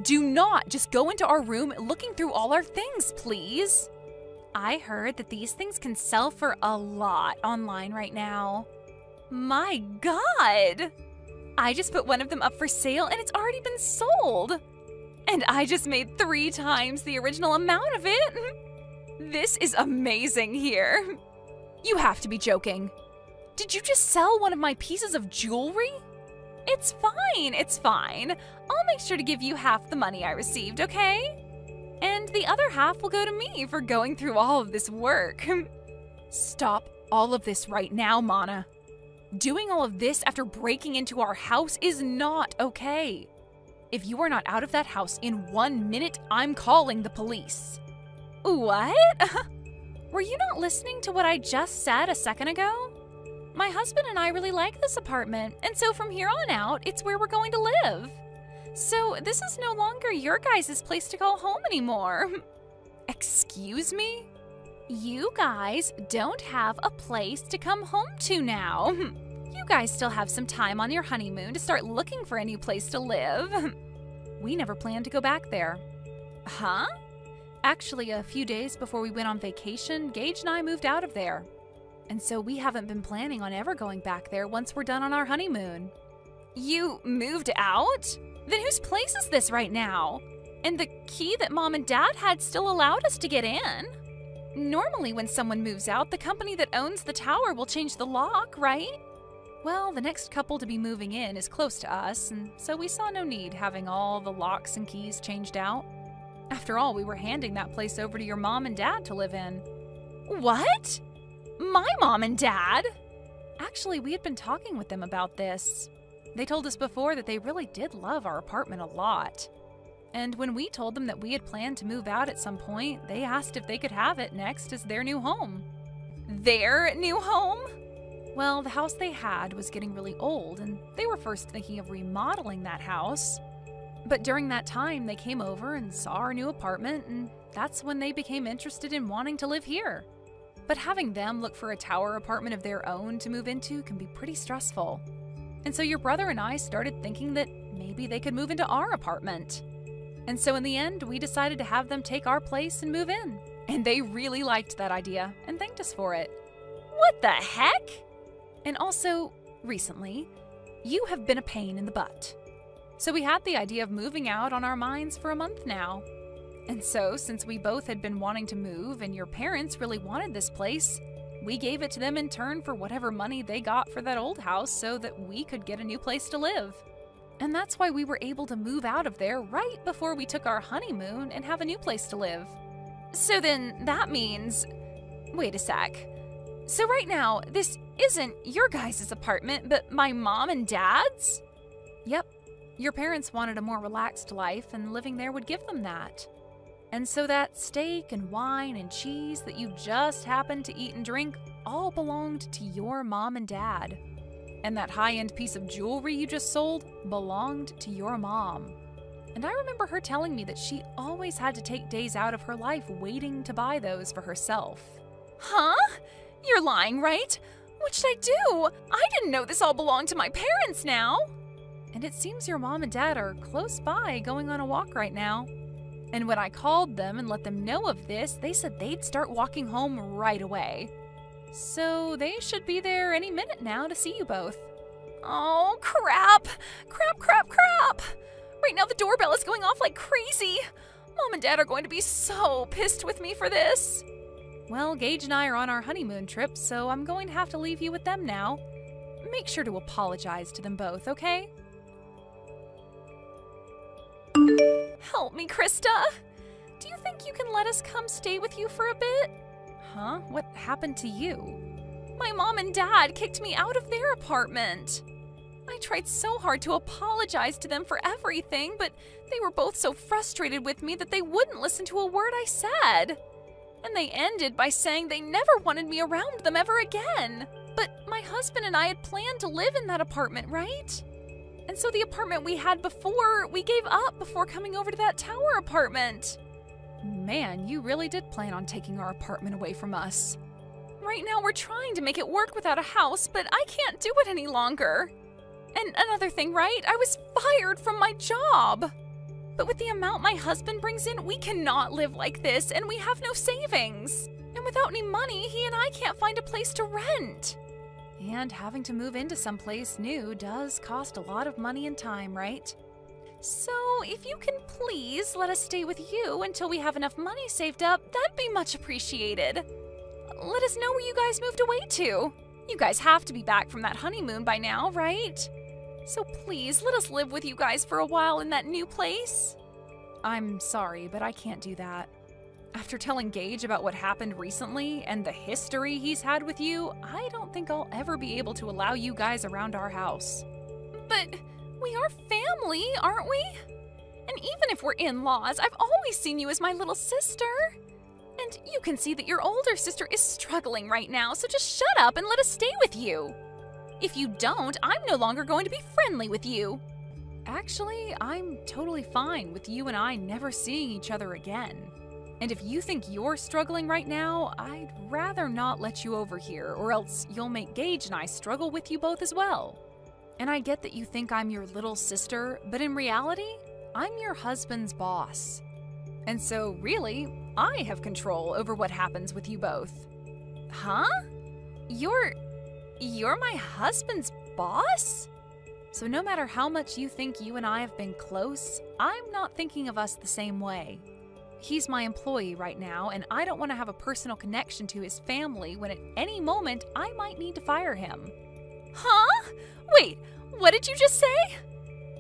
Do not just go into our room looking through all our things, please. I heard that these things can sell for a lot online right now. My God! I just put one of them up for sale and it's already been sold. And I just made three times the original amount of it. This is amazing here. You have to be joking. Did you just sell one of my pieces of jewelry? It's fine, it's fine. I'll make sure to give you half the money I received, okay? And the other half will go to me for going through all of this work. Stop all of this right now, Mana. Doing all of this after breaking into our house is not okay. If you are not out of that house in one minute, I'm calling the police. What? Were you not listening to what I just said a second ago? My husband and I really like this apartment, and so from here on out, it's where we're going to live. So this is no longer your guys' place to call home anymore. Excuse me? You guys don't have a place to come home to now. You guys still have some time on your honeymoon to start looking for a new place to live. We never planned to go back there. Huh? Actually, a few days before we went on vacation, Gage and I moved out of there. And so we haven't been planning on ever going back there once we're done on our honeymoon. You moved out? Then whose place is this right now? And the key that Mom and Dad had still allowed us to get in. Normally when someone moves out, the company that owns the tower will change the lock, right? Well, the next couple to be moving in is close to us, and so we saw no need having all the locks and keys changed out. After all, we were handing that place over to your mom and dad to live in. What? My mom and dad! Actually, we had been talking with them about this. They told us before that they really did love our apartment a lot. And when we told them that we had planned to move out at some point, they asked if they could have it next as their new home. Their new home? Well, the house they had was getting really old, and they were first thinking of remodeling that house. But during that time, they came over and saw our new apartment, and that's when they became interested in wanting to live here. But having them look for a tower apartment of their own to move into can be pretty stressful. And so your brother and I started thinking that maybe they could move into our apartment. And so in the end, we decided to have them take our place and move in. And they really liked that idea and thanked us for it. What the heck? And also, recently, you have been a pain in the butt. So we had the idea of moving out on our minds for a month now. And so, since we both had been wanting to move and your parents really wanted this place, we gave it to them in turn for whatever money they got for that old house so that we could get a new place to live. And that's why we were able to move out of there right before we took our honeymoon and have a new place to live. So then that means... Wait a sec. So right now, this isn't your guys' apartment, but my mom and dad's? Yep. Your parents wanted a more relaxed life, and living there would give them that. And so that steak and wine and cheese that you just happened to eat and drink all belonged to your mom and dad. And that high-end piece of jewelry you just sold belonged to your mom. And I remember her telling me that she always had to take days out of her life waiting to buy those for herself. Huh? You're lying, right? What should I do? I didn't know this all belonged to my parents now. And it seems your mom and dad are close by going on a walk right now. And when I called them and let them know of this, they said they'd start walking home right away. So they should be there any minute now to see you both. Oh, crap! Crap, crap, crap! Right now the doorbell is going off like crazy! Mom and Dad are going to be so pissed with me for this! Well, Gage and I are on our honeymoon trip, so I'm going to have to leave you with them now. Make sure to apologize to them both, okay? Help me, Krista! Do you think you can let us come stay with you for a bit? Huh? What happened to you? My mom and dad kicked me out of their apartment. I tried so hard to apologize to them for everything, but they were both so frustrated with me that they wouldn't listen to a word I said. And they ended by saying they never wanted me around them ever again. But my husband and I had planned to live in that apartment, right? And so the apartment we had before, we gave up before coming over to that tower apartment. Man, you really did plan on taking our apartment away from us. Right now we're trying to make it work without a house, but I can't do it any longer. And another thing, right? I was fired from my job. But with the amount my husband brings in, we cannot live like this, and we have no savings. And without any money, he and I can't find a place to rent. And having to move into someplace new does cost a lot of money and time, right? So if you can please let us stay with you until we have enough money saved up, that'd be much appreciated. Let us know where you guys moved away to. You guys have to be back from that honeymoon by now, right? So please, let us live with you guys for a while in that new place. I'm sorry, but I can't do that. After telling Gage about what happened recently and the history he's had with you, I don't think I'll ever be able to allow you guys around our house. But we are family, aren't we? And even if we're in-laws, I've always seen you as my little sister. And you can see that your older sister is struggling right now, so just shut up and let us stay with you. If you don't, I'm no longer going to be friendly with you. Actually, I'm totally fine with you and I never seeing each other again. And if you think you're struggling right now, I'd rather not let you over here, or else you'll make Gage and I struggle with you both as well. And I get that you think I'm your little sister, but in reality, I'm your husband's boss. And so, really, I have control over what happens with you both. Huh? You're... you're my husband's boss? So no matter how much you think you and I have been close, I'm not thinking of us the same way. He's my employee right now, and I don't want to have a personal connection to his family when at any moment I might need to fire him. Huh? Wait, what did you just say?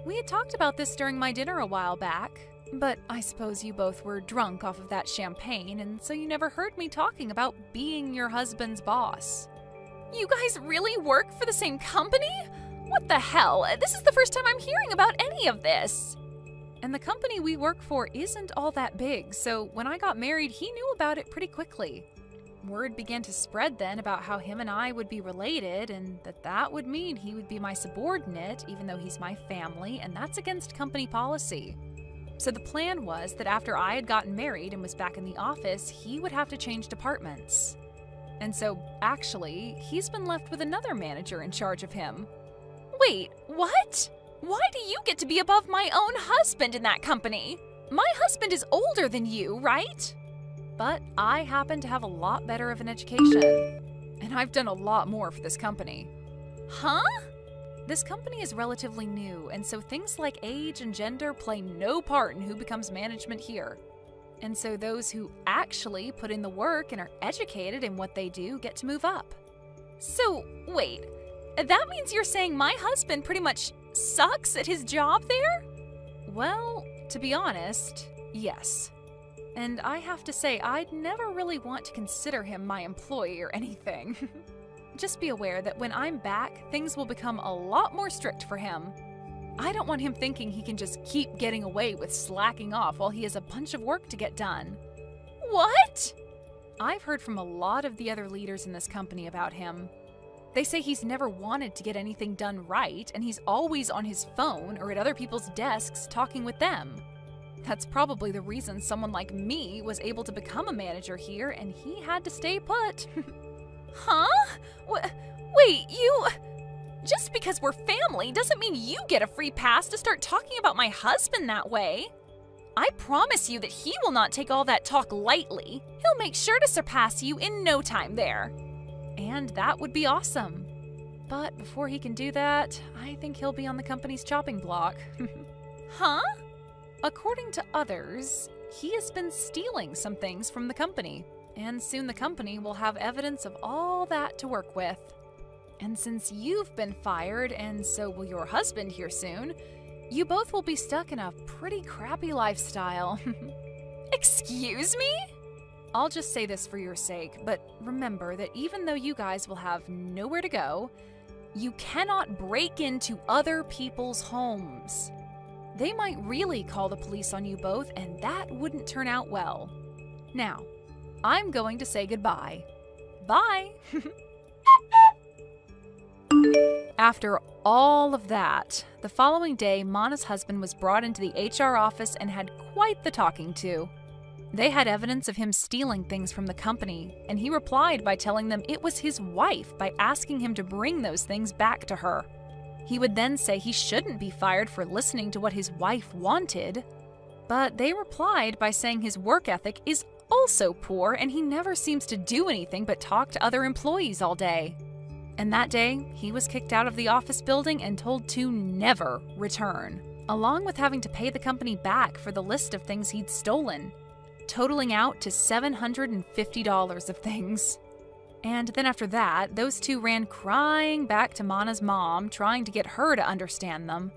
We had talked about this during my dinner a while back. But I suppose you both were drunk off of that champagne, and so you never heard me talking about being your husband's boss. You guys really work for the same company? What the hell? This is the first time I'm hearing about any of this. And the company we work for isn't all that big, so when I got married, he knew about it pretty quickly. Word began to spread then about how him and I would be related, and that that would mean he would be my subordinate, even though he's my family, and that's against company policy. So the plan was that after I had gotten married and was back in the office, he would have to change departments. And so, actually, he's been left with another manager in charge of him. Wait, what? Why do you get to be above my own husband in that company? My husband is older than you, right? But I happen to have a lot better of an education. And I've done a lot more for this company. Huh? This company is relatively new, and so things like age and gender play no part in who becomes management here. And so those who actually put in the work and are educated in what they do get to move up. So, wait, that means you're saying my husband pretty much sucks at his job there? Well, to be honest, yes. And I have to say, I'd never really want to consider him my employee or anything. Just be aware that when I'm back, things will become a lot more strict for him. I don't want him thinking he can just keep getting away with slacking off while he has a bunch of work to get done. What? I've heard from a lot of the other leaders in this company about him. They say he's never wanted to get anything done right, and he's always on his phone or at other people's desks talking with them. That's probably the reason someone like me was able to become a manager here, and he had to stay put. Huh? W- wait, you... Just because we're family doesn't mean you get a free pass to start talking about my husband that way. I promise you that he will not take all that talk lightly. He'll make sure to surpass you in no time there. And that would be awesome. But before he can do that, I think he'll be on the company's chopping block. Huh? According to others, he has been stealing some things from the company, and soon the company will have evidence of all that to work with. And since you've been fired, and so will your husband here soon, you both will be stuck in a pretty crappy lifestyle. Excuse me? I'll just say this for your sake, but remember that even though you guys will have nowhere to go, you cannot break into other people's homes. They might really call the police on you both, and that wouldn't turn out well. Now, I'm going to say goodbye. Bye! After all of that, the following day, Mana's husband was brought into the H R office and had quite the talking to. They had evidence of him stealing things from the company, and he replied by telling them it was his wife by asking him to bring those things back to her. He would then say he shouldn't be fired for listening to what his wife wanted, but they replied by saying his work ethic is also poor and he never seems to do anything but talk to other employees all day. And that day, he was kicked out of the office building and told to never return, along with having to pay the company back for the list of things he'd stolen, totaling out to seven hundred fifty dollars of things. And then after that, those two ran crying back to Mana's mom, trying to get her to understand them.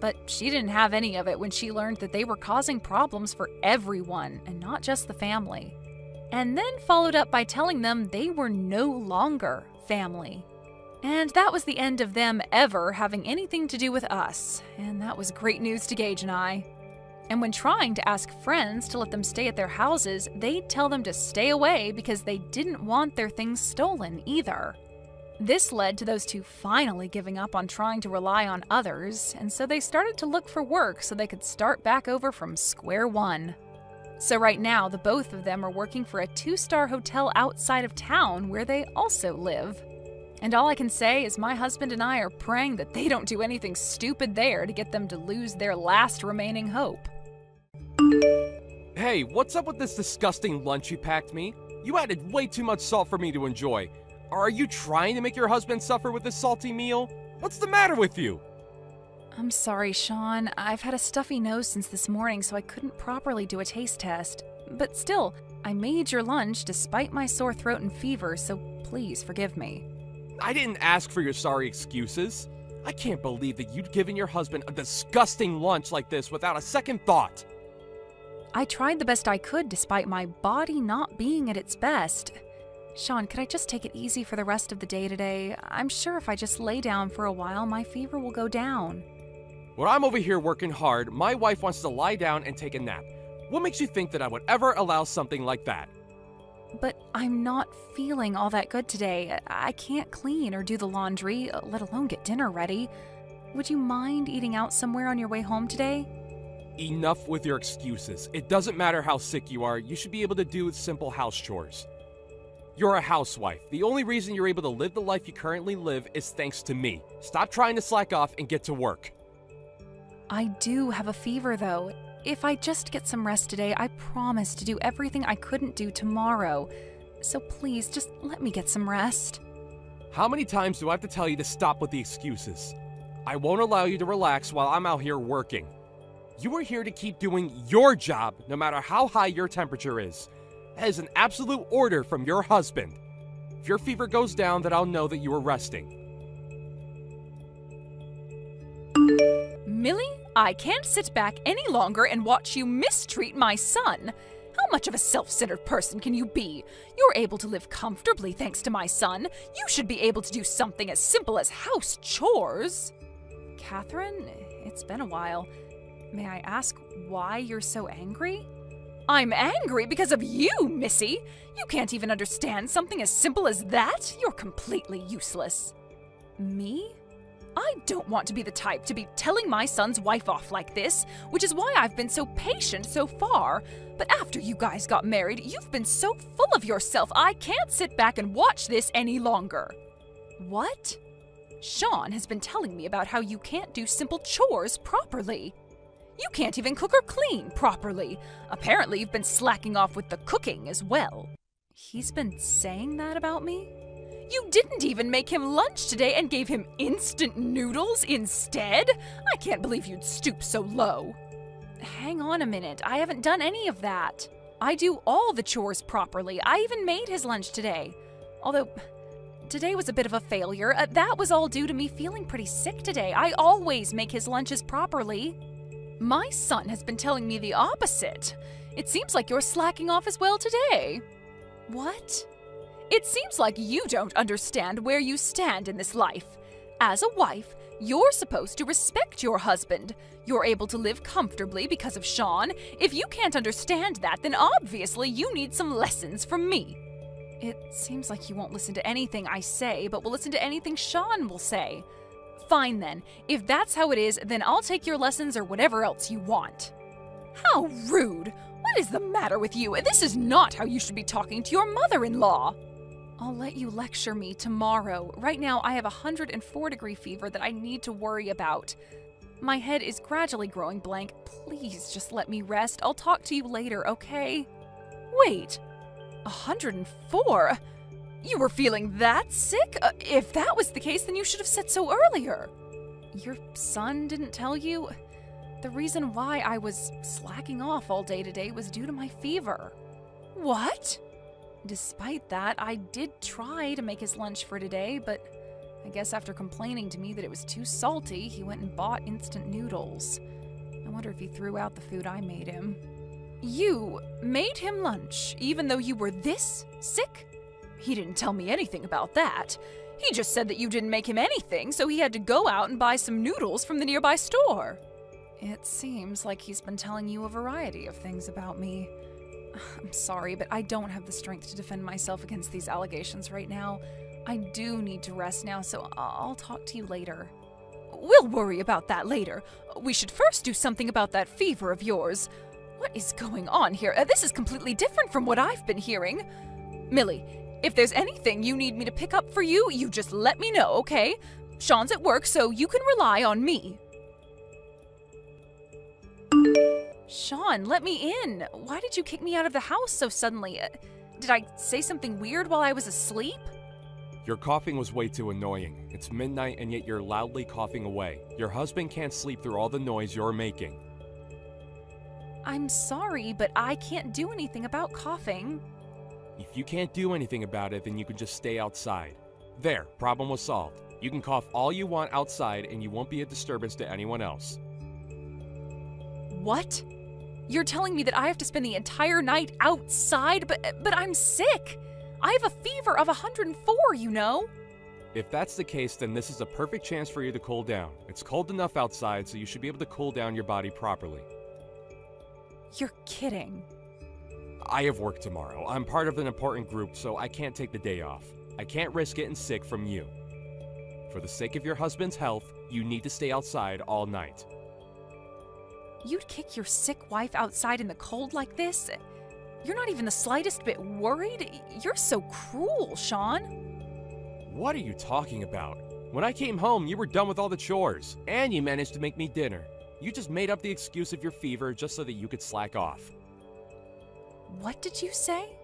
But she didn't have any of it when she learned that they were causing problems for everyone, and not just the family. And then followed up by telling them they were no longer family. And that was the end of them ever having anything to do with us, and that was great news to Gage and I. And when trying to ask friends to let them stay at their houses, they'd tell them to stay away because they didn't want their things stolen either. This led to those two finally giving up on trying to rely on others, and so they started to look for work so they could start back over from square one. So right now, the both of them are working for a two-star hotel outside of town where they also live. And all I can say is my husband and I are praying that they don't do anything stupid there to get them to lose their last remaining hope. Hey, what's up with this disgusting lunch you packed me? You added way too much salt for me to enjoy. Are you trying to make your husband suffer with this salty meal? What's the matter with you? I'm sorry, Sean. I've had a stuffy nose since this morning, so I couldn't properly do a taste test. But still, I made your lunch despite my sore throat and fever, so please forgive me. I didn't ask for your sorry excuses. I can't believe that you'd given your husband a disgusting lunch like this without a second thought. I tried the best I could despite my body not being at its best. Sean, could I just take it easy for the rest of the day today? I'm sure if I just lay down for a while, my fever will go down. When I'm over here working hard, my wife wants to lie down and take a nap. What makes you think that I would ever allow something like that? But I'm not feeling all that good today. I can't clean or do the laundry, let alone get dinner ready. Would you mind eating out somewhere on your way home today? Enough with your excuses. It doesn't matter how sick you are, you should be able to do simple house chores. You're a housewife. The only reason you're able to live the life you currently live is thanks to me. Stop trying to slack off and get to work. I do have a fever, though. If I just get some rest today, I promise to do everything I couldn't do tomorrow. So please, just let me get some rest. How many times do I have to tell you to stop with the excuses? I won't allow you to relax while I'm out here working. You are here to keep doing your job, no matter how high your temperature is. That is an absolute order from your husband. If your fever goes down, then I'll know that you are resting. Millie, I can't sit back any longer and watch you mistreat my son. How much of a self-centered person can you be? You're able to live comfortably thanks to my son. You should be able to do something as simple as house chores. Catherine, it's been a while. May I ask why you're so angry? I'm angry because of you, Missy! You can't even understand something as simple as that! You're completely useless. Me? I don't want to be the type to be telling my son's wife off like this, which is why I've been so patient so far. But after you guys got married, you've been so full of yourself, I can't sit back and watch this any longer. What? Sean has been telling me about how you can't do simple chores properly. You can't even cook or clean properly. Apparently, you've been slacking off with the cooking as well. He's been saying that about me? You didn't even make him lunch today and gave him instant noodles instead? I can't believe you'd stoop so low. Hang on a minute. I haven't done any of that. I do all the chores properly. I even made his lunch today. Although, today was a bit of a failure. Uh, that was all due to me feeling pretty sick today. I always make his lunches properly. My son has been telling me the opposite. It seems like you're slacking off as well today. What? It seems like you don't understand where you stand in this life. As a wife, you're supposed to respect your husband. You're able to live comfortably because of Sean. If you can't understand that, then obviously you need some lessons from me. It seems like you won't listen to anything I say, but will listen to anything Sean will say. Fine then. If that's how it is, then I'll take your lessons or whatever else you want. How rude! What is the matter with you? This is not how you should be talking to your mother-in-law. I'll let you lecture me tomorrow. Right now, I have a one hundred four degree fever that I need to worry about. My head is gradually growing blank. Please just let me rest. I'll talk to you later, okay? Wait, one hundred four? You were feeling that sick? Uh, if that was the case, then you should have said so earlier. Your son didn't tell you? The reason why I was slacking off all day today was due to my fever. What? Despite that, I did try to make his lunch for today, but I guess after complaining to me that it was too salty, he went and bought instant noodles. I wonder if he threw out the food I made him. You made him lunch, even though you were this sick? He didn't tell me anything about that. He just said that you didn't make him anything, so he had to go out and buy some noodles from the nearby store. It seems like he's been telling you a variety of things about me. I'm sorry, but I don't have the strength to defend myself against these allegations right now. I do need to rest now, so I'll talk to you later. We'll worry about that later. We should first do something about that fever of yours. What is going on here? Uh, this is completely different from what I've been hearing. Millie, if there's anything you need me to pick up for you, you just let me know, okay? Sean's at work, so you can rely on me. Sean, let me in. Why did you kick me out of the house so suddenly? Uh, did I say something weird while I was asleep? Your coughing was way too annoying. It's midnight and yet you're loudly coughing away. Your husband can't sleep through all the noise you're making. I'm sorry, but I can't do anything about coughing. If you can't do anything about it, then you can just stay outside. There, problem was solved. You can cough all you want outside and you won't be a disturbance to anyone else. What? You're telling me that I have to spend the entire night outside, but but I'm sick. I have a fever of one hundred four, you know. If that's the case, then this is a perfect chance for you to cool down. It's cold enough outside, so you should be able to cool down your body properly. You're kidding. I have work tomorrow. I'm part of an important group, so I can't take the day off. I can't risk getting sick from you. For the sake of your husband's health, you need to stay outside all night. You'd kick your sick wife outside in the cold like this? You're not even the slightest bit worried? You're so cruel, Sean. What are you talking about? When I came home, you were done with all the chores, and you managed to make me dinner. You just made up the excuse of your fever just so that you could slack off. What did you say?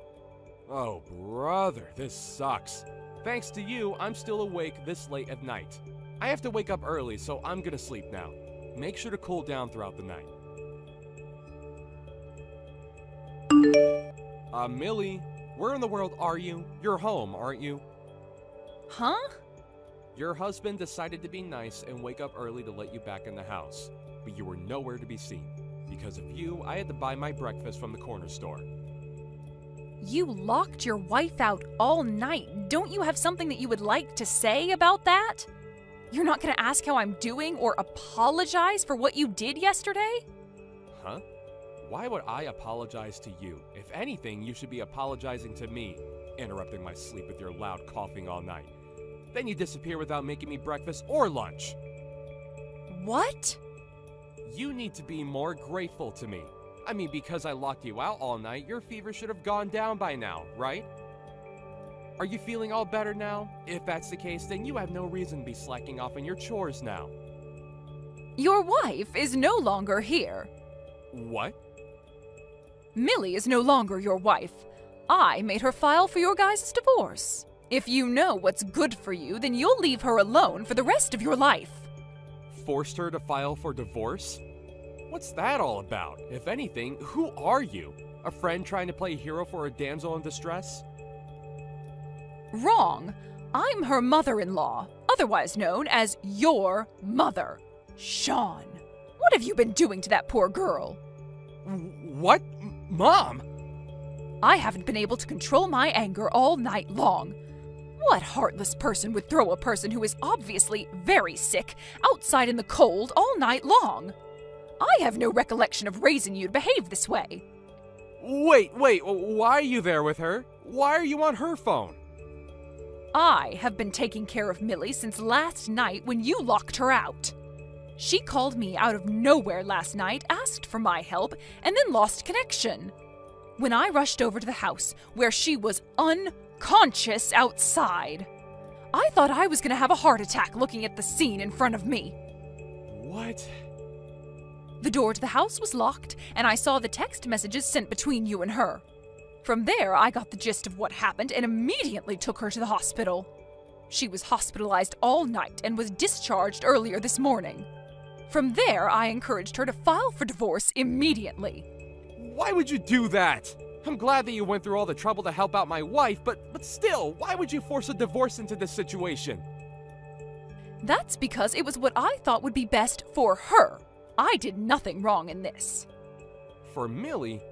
Oh, brother, this sucks. Thanks to you, I'm still awake this late at night. I have to wake up early, so I'm gonna sleep now. Make sure to cool down throughout the night. Uh, Millie, where in the world are you? You're home, aren't you? Huh? Your husband decided to be nice and wake up early to let you back in the house, but you were nowhere to be seen. Because of you, I had to buy my breakfast from the corner store. You locked your wife out all night. Don't you have something that you would like to say about that? You're not gonna ask how I'm doing or apologize for what you did yesterday? Huh? Why would I apologize to you? If anything, you should be apologizing to me, interrupting my sleep with your loud coughing all night. Then you disappear without making me breakfast or lunch. What? You need to be more grateful to me. I mean, because I locked you out all night, your fever should have gone down by now, right? Are you feeling all better now? If that's the case, then you have no reason to be slacking off on your chores now. Your wife is no longer here. What? Millie is no longer your wife. I made her file for your guys' divorce. If you know what's good for you, then you'll leave her alone for the rest of your life. Forced her to file for divorce? What's that all about? If anything, who are you? A friend trying to play hero for a damsel in distress? Wrong. I'm her mother-in-law, otherwise known as your mother. Sean, what have you been doing to that poor girl? What? Mom? I haven't been able to control my anger all night long. What heartless person would throw a person who is obviously very sick outside in the cold all night long? I have no recollection of raising you to behave this way. Wait, wait, why are you there with her? Why are you on her phone? I have been taking care of Millie since last night when you locked her out. She called me out of nowhere last night, asked for my help, and then lost connection. When I rushed over to the house, where she was unconscious outside, I thought I was going to have a heart attack looking at the scene in front of me. What? The door to the house was locked, and I saw the text messages sent between you and her. From there, I got the gist of what happened and immediately took her to the hospital. She was hospitalized all night and was discharged earlier this morning. From there, I encouraged her to file for divorce immediately. Why would you do that? I'm glad that you went through all the trouble to help out my wife, but, but still, why would you force a divorce into this situation? That's because it was what I thought would be best for her. I did nothing wrong in this. For Millie?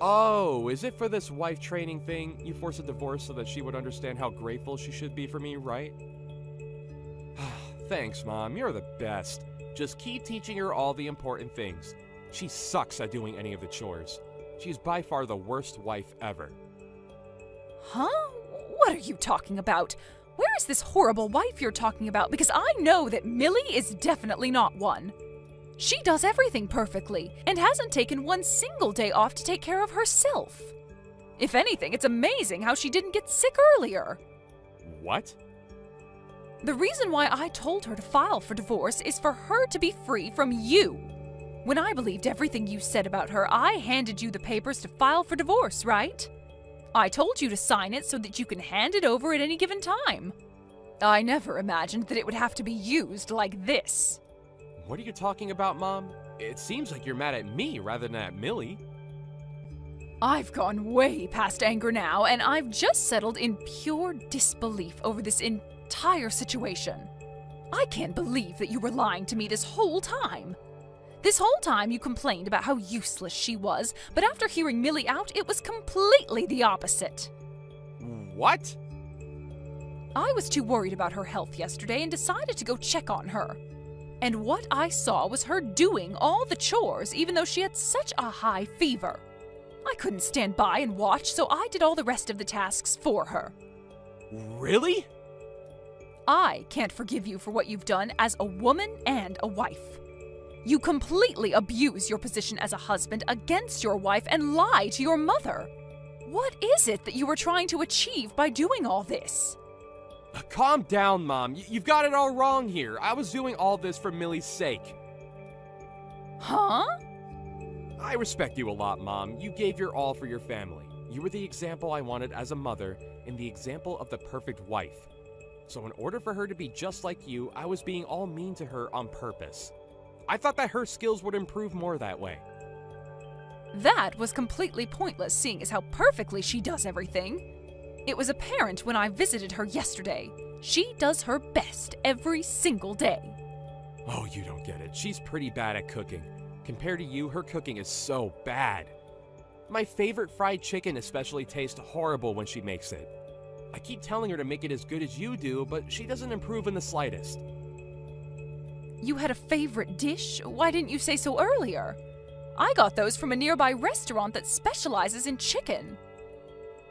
Oh, is it for this wife training thing? You forced a divorce so that she would understand how grateful she should be for me, right? Thanks, Mom. You're the best. Just keep teaching her all the important things. She sucks at doing any of the chores. She's by far the worst wife ever. Huh? What are you talking about? Where is this horrible wife you're talking about? Because I know that Millie is definitely not one. She does everything perfectly and hasn't taken one single day off to take care of herself. If anything, it's amazing how she didn't get sick earlier. What? The reason why I told her to file for divorce is for her to be free from you. When I believed everything you said about her, I handed you the papers to file for divorce, right? I told you to sign it so that you can hand it over at any given time. I never imagined that it would have to be used like this. What are you talking about, Mom? It seems like you're mad at me rather than at Millie. I've gone way past anger now, and I've just settled in pure disbelief over this entire situation. I can't believe that you were lying to me this whole time. This whole time you complained about how useless she was, but after hearing Millie out, it was completely the opposite. What? I was too worried about her health yesterday and decided to go check on her. And what I saw was her doing all the chores even though she had such a high fever. I couldn't stand by and watch, so I did all the rest of the tasks for her. Really? I can't forgive you for what you've done as a woman and a wife. You completely abuse your position as a husband against your wife and lie to your mother. What is it that you were trying to achieve by doing all this? Calm down, Mom. You've got it all wrong here. I was doing all this for Millie's sake. Huh? I respect you a lot, Mom. You gave your all for your family. You were the example I wanted as a mother and the example of the perfect wife. So in order for her to be just like you, I was being all mean to her on purpose. I thought that her skills would improve more that way. That was completely pointless, seeing as how perfectly she does everything. It was apparent when I visited her yesterday. She does her best every single day. Oh, you don't get it. She's pretty bad at cooking. Compared to you, her cooking is so bad. My favorite fried chicken especially tastes horrible when she makes it. I keep telling her to make it as good as you do, but she doesn't improve in the slightest. You had a favorite dish? Why didn't you say so earlier? I got those from a nearby restaurant that specializes in chicken.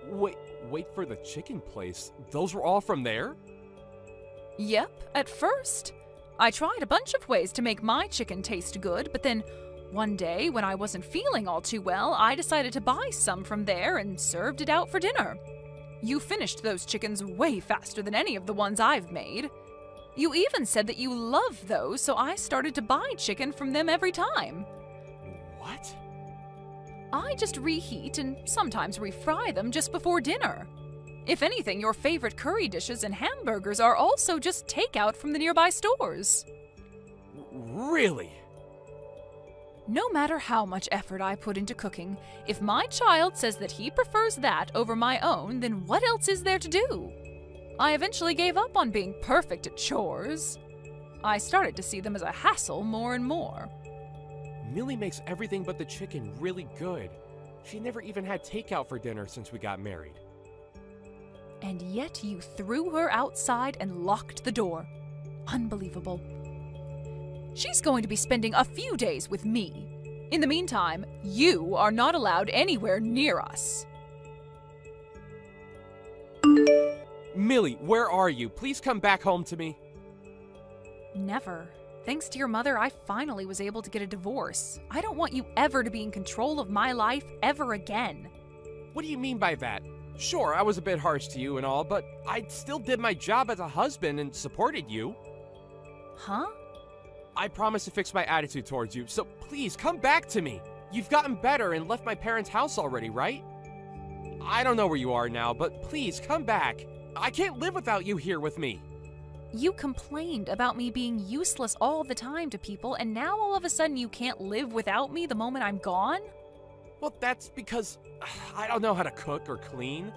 Wait. Wait for the chicken place. Those were all from there? Yep, at first. I tried a bunch of ways to make my chicken taste good, but then one day when I wasn't feeling all too well, I decided to buy some from there and served it out for dinner. You finished those chickens way faster than any of the ones I've made. You even said that you love those, so I started to buy chicken from them every time. What? I just reheat and sometimes refry them just before dinner. If anything, your favorite curry dishes and hamburgers are also just takeout from the nearby stores. Really? No matter how much effort I put into cooking, if my child says that he prefers that over my own, then what else is there to do? I eventually gave up on being perfect at chores. I started to see them as a hassle more and more. Millie makes everything but the chicken really good. She never even had takeout for dinner since we got married. And yet you threw her outside and locked the door. Unbelievable. She's going to be spending a few days with me. In the meantime, you are not allowed anywhere near us. Millie, where are you? Please come back home to me. Never. Thanks to your mother, I finally was able to get a divorce. I don't want you ever to be in control of my life ever again. What do you mean by that? Sure, I was a bit harsh to you and all, but I still did my job as a husband and supported you. Huh? I promised to fix my attitude towards you, so please come back to me. You've gotten better and left my parents' house already, right? I don't know where you are now, but please come back. I can't live without you here with me. You complained about me being useless all the time to people, and now all of a sudden you can't live without me the moment I'm gone? Well, that's because I don't know how to cook or clean.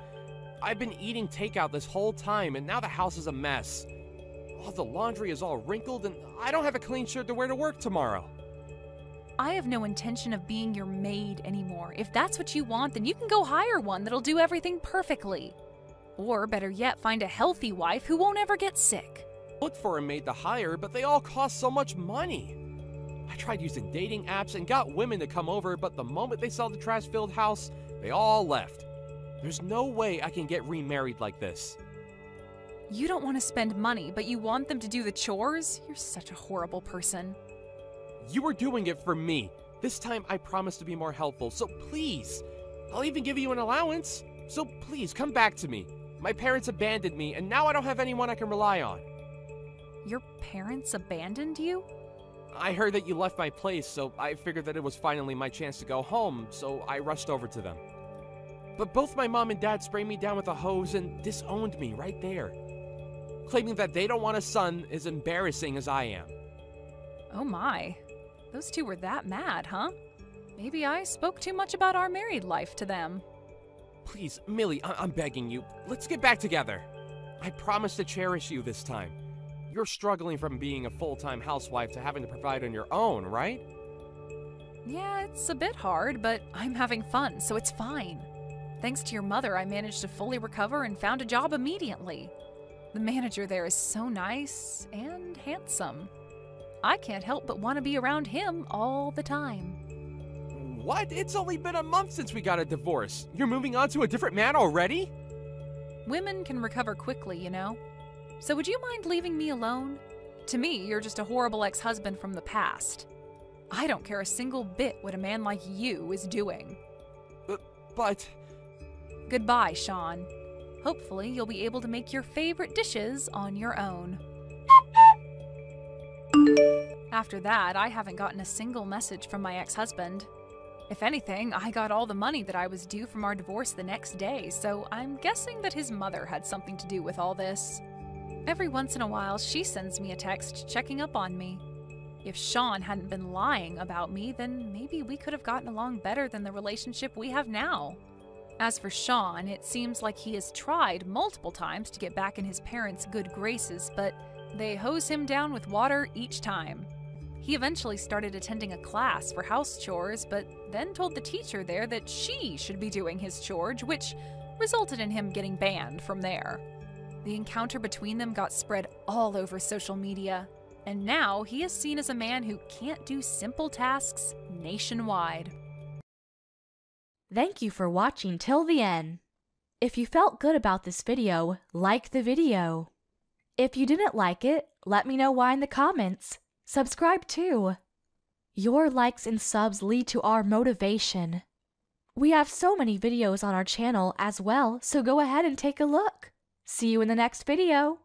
I've been eating takeout this whole time, and now the house is a mess. All the laundry is all wrinkled, and I don't have a clean shirt to wear to work tomorrow. I have no intention of being your maid anymore. If that's what you want, then you can go hire one that'll do everything perfectly. Or, better yet, find a healthy wife who won't ever get sick. Look for a maid to hire, but they all cost so much money. I tried using dating apps and got women to come over, but the moment they saw the trash-filled house, they all left. There's no way I can get remarried like this. You don't want to spend money, but you want them to do the chores? You're such a horrible person. You were doing it for me. This time I promise to be more helpful, so please. I'll even give you an allowance. So please, come back to me. My parents abandoned me, and now I don't have anyone I can rely on. Your parents abandoned you? I heard that you left my place, so I figured that it was finally my chance to go home, so I rushed over to them. But both my mom and dad sprayed me down with a hose and disowned me right there, claiming that they don't want a son as embarrassing as I am. Oh my. Those two were that mad, huh? Maybe I spoke too much about our married life to them. Please, Millie, I I'm begging you. Let's get back together. I promise to cherish you this time. You're struggling from being a full-time housewife to having to provide on your own, right? Yeah, it's a bit hard, but I'm having fun, so it's fine. Thanks to your mother, I managed to fully recover and found a job immediately. The manager there is so nice and handsome. I can't help but want to be around him all the time. What? It's only been a month since we got a divorce. You're moving on to a different man already? Women can recover quickly, you know. So would you mind leaving me alone? To me, you're just a horrible ex-husband from the past. I don't care a single bit what a man like you is doing. But... but... Goodbye, Sean. Hopefully, you'll be able to make your favorite dishes on your own. After that, I haven't gotten a single message from my ex-husband. If anything, I got all the money that I was due from our divorce the next day, so I'm guessing that his mother had something to do with all this. Every once in a while, she sends me a text checking up on me. If Sean hadn't been lying about me, then maybe we could have gotten along better than the relationship we have now. As for Sean, it seems like he has tried multiple times to get back in his parents' good graces, but they hose him down with water each time. He eventually started attending a class for house chores, but then told the teacher there that she should be doing his chores, which resulted in him getting banned from there. The encounter between them got spread all over social media, and now he is seen as a man who can't do simple tasks nationwide. Thank you for watching till the end. If you felt good about this video, like the video. If you didn't like it, let me know why in the comments. Subscribe too. Your likes and subs lead to our motivation. We have so many videos on our channel as well, so go ahead and take a look. See you in the next video.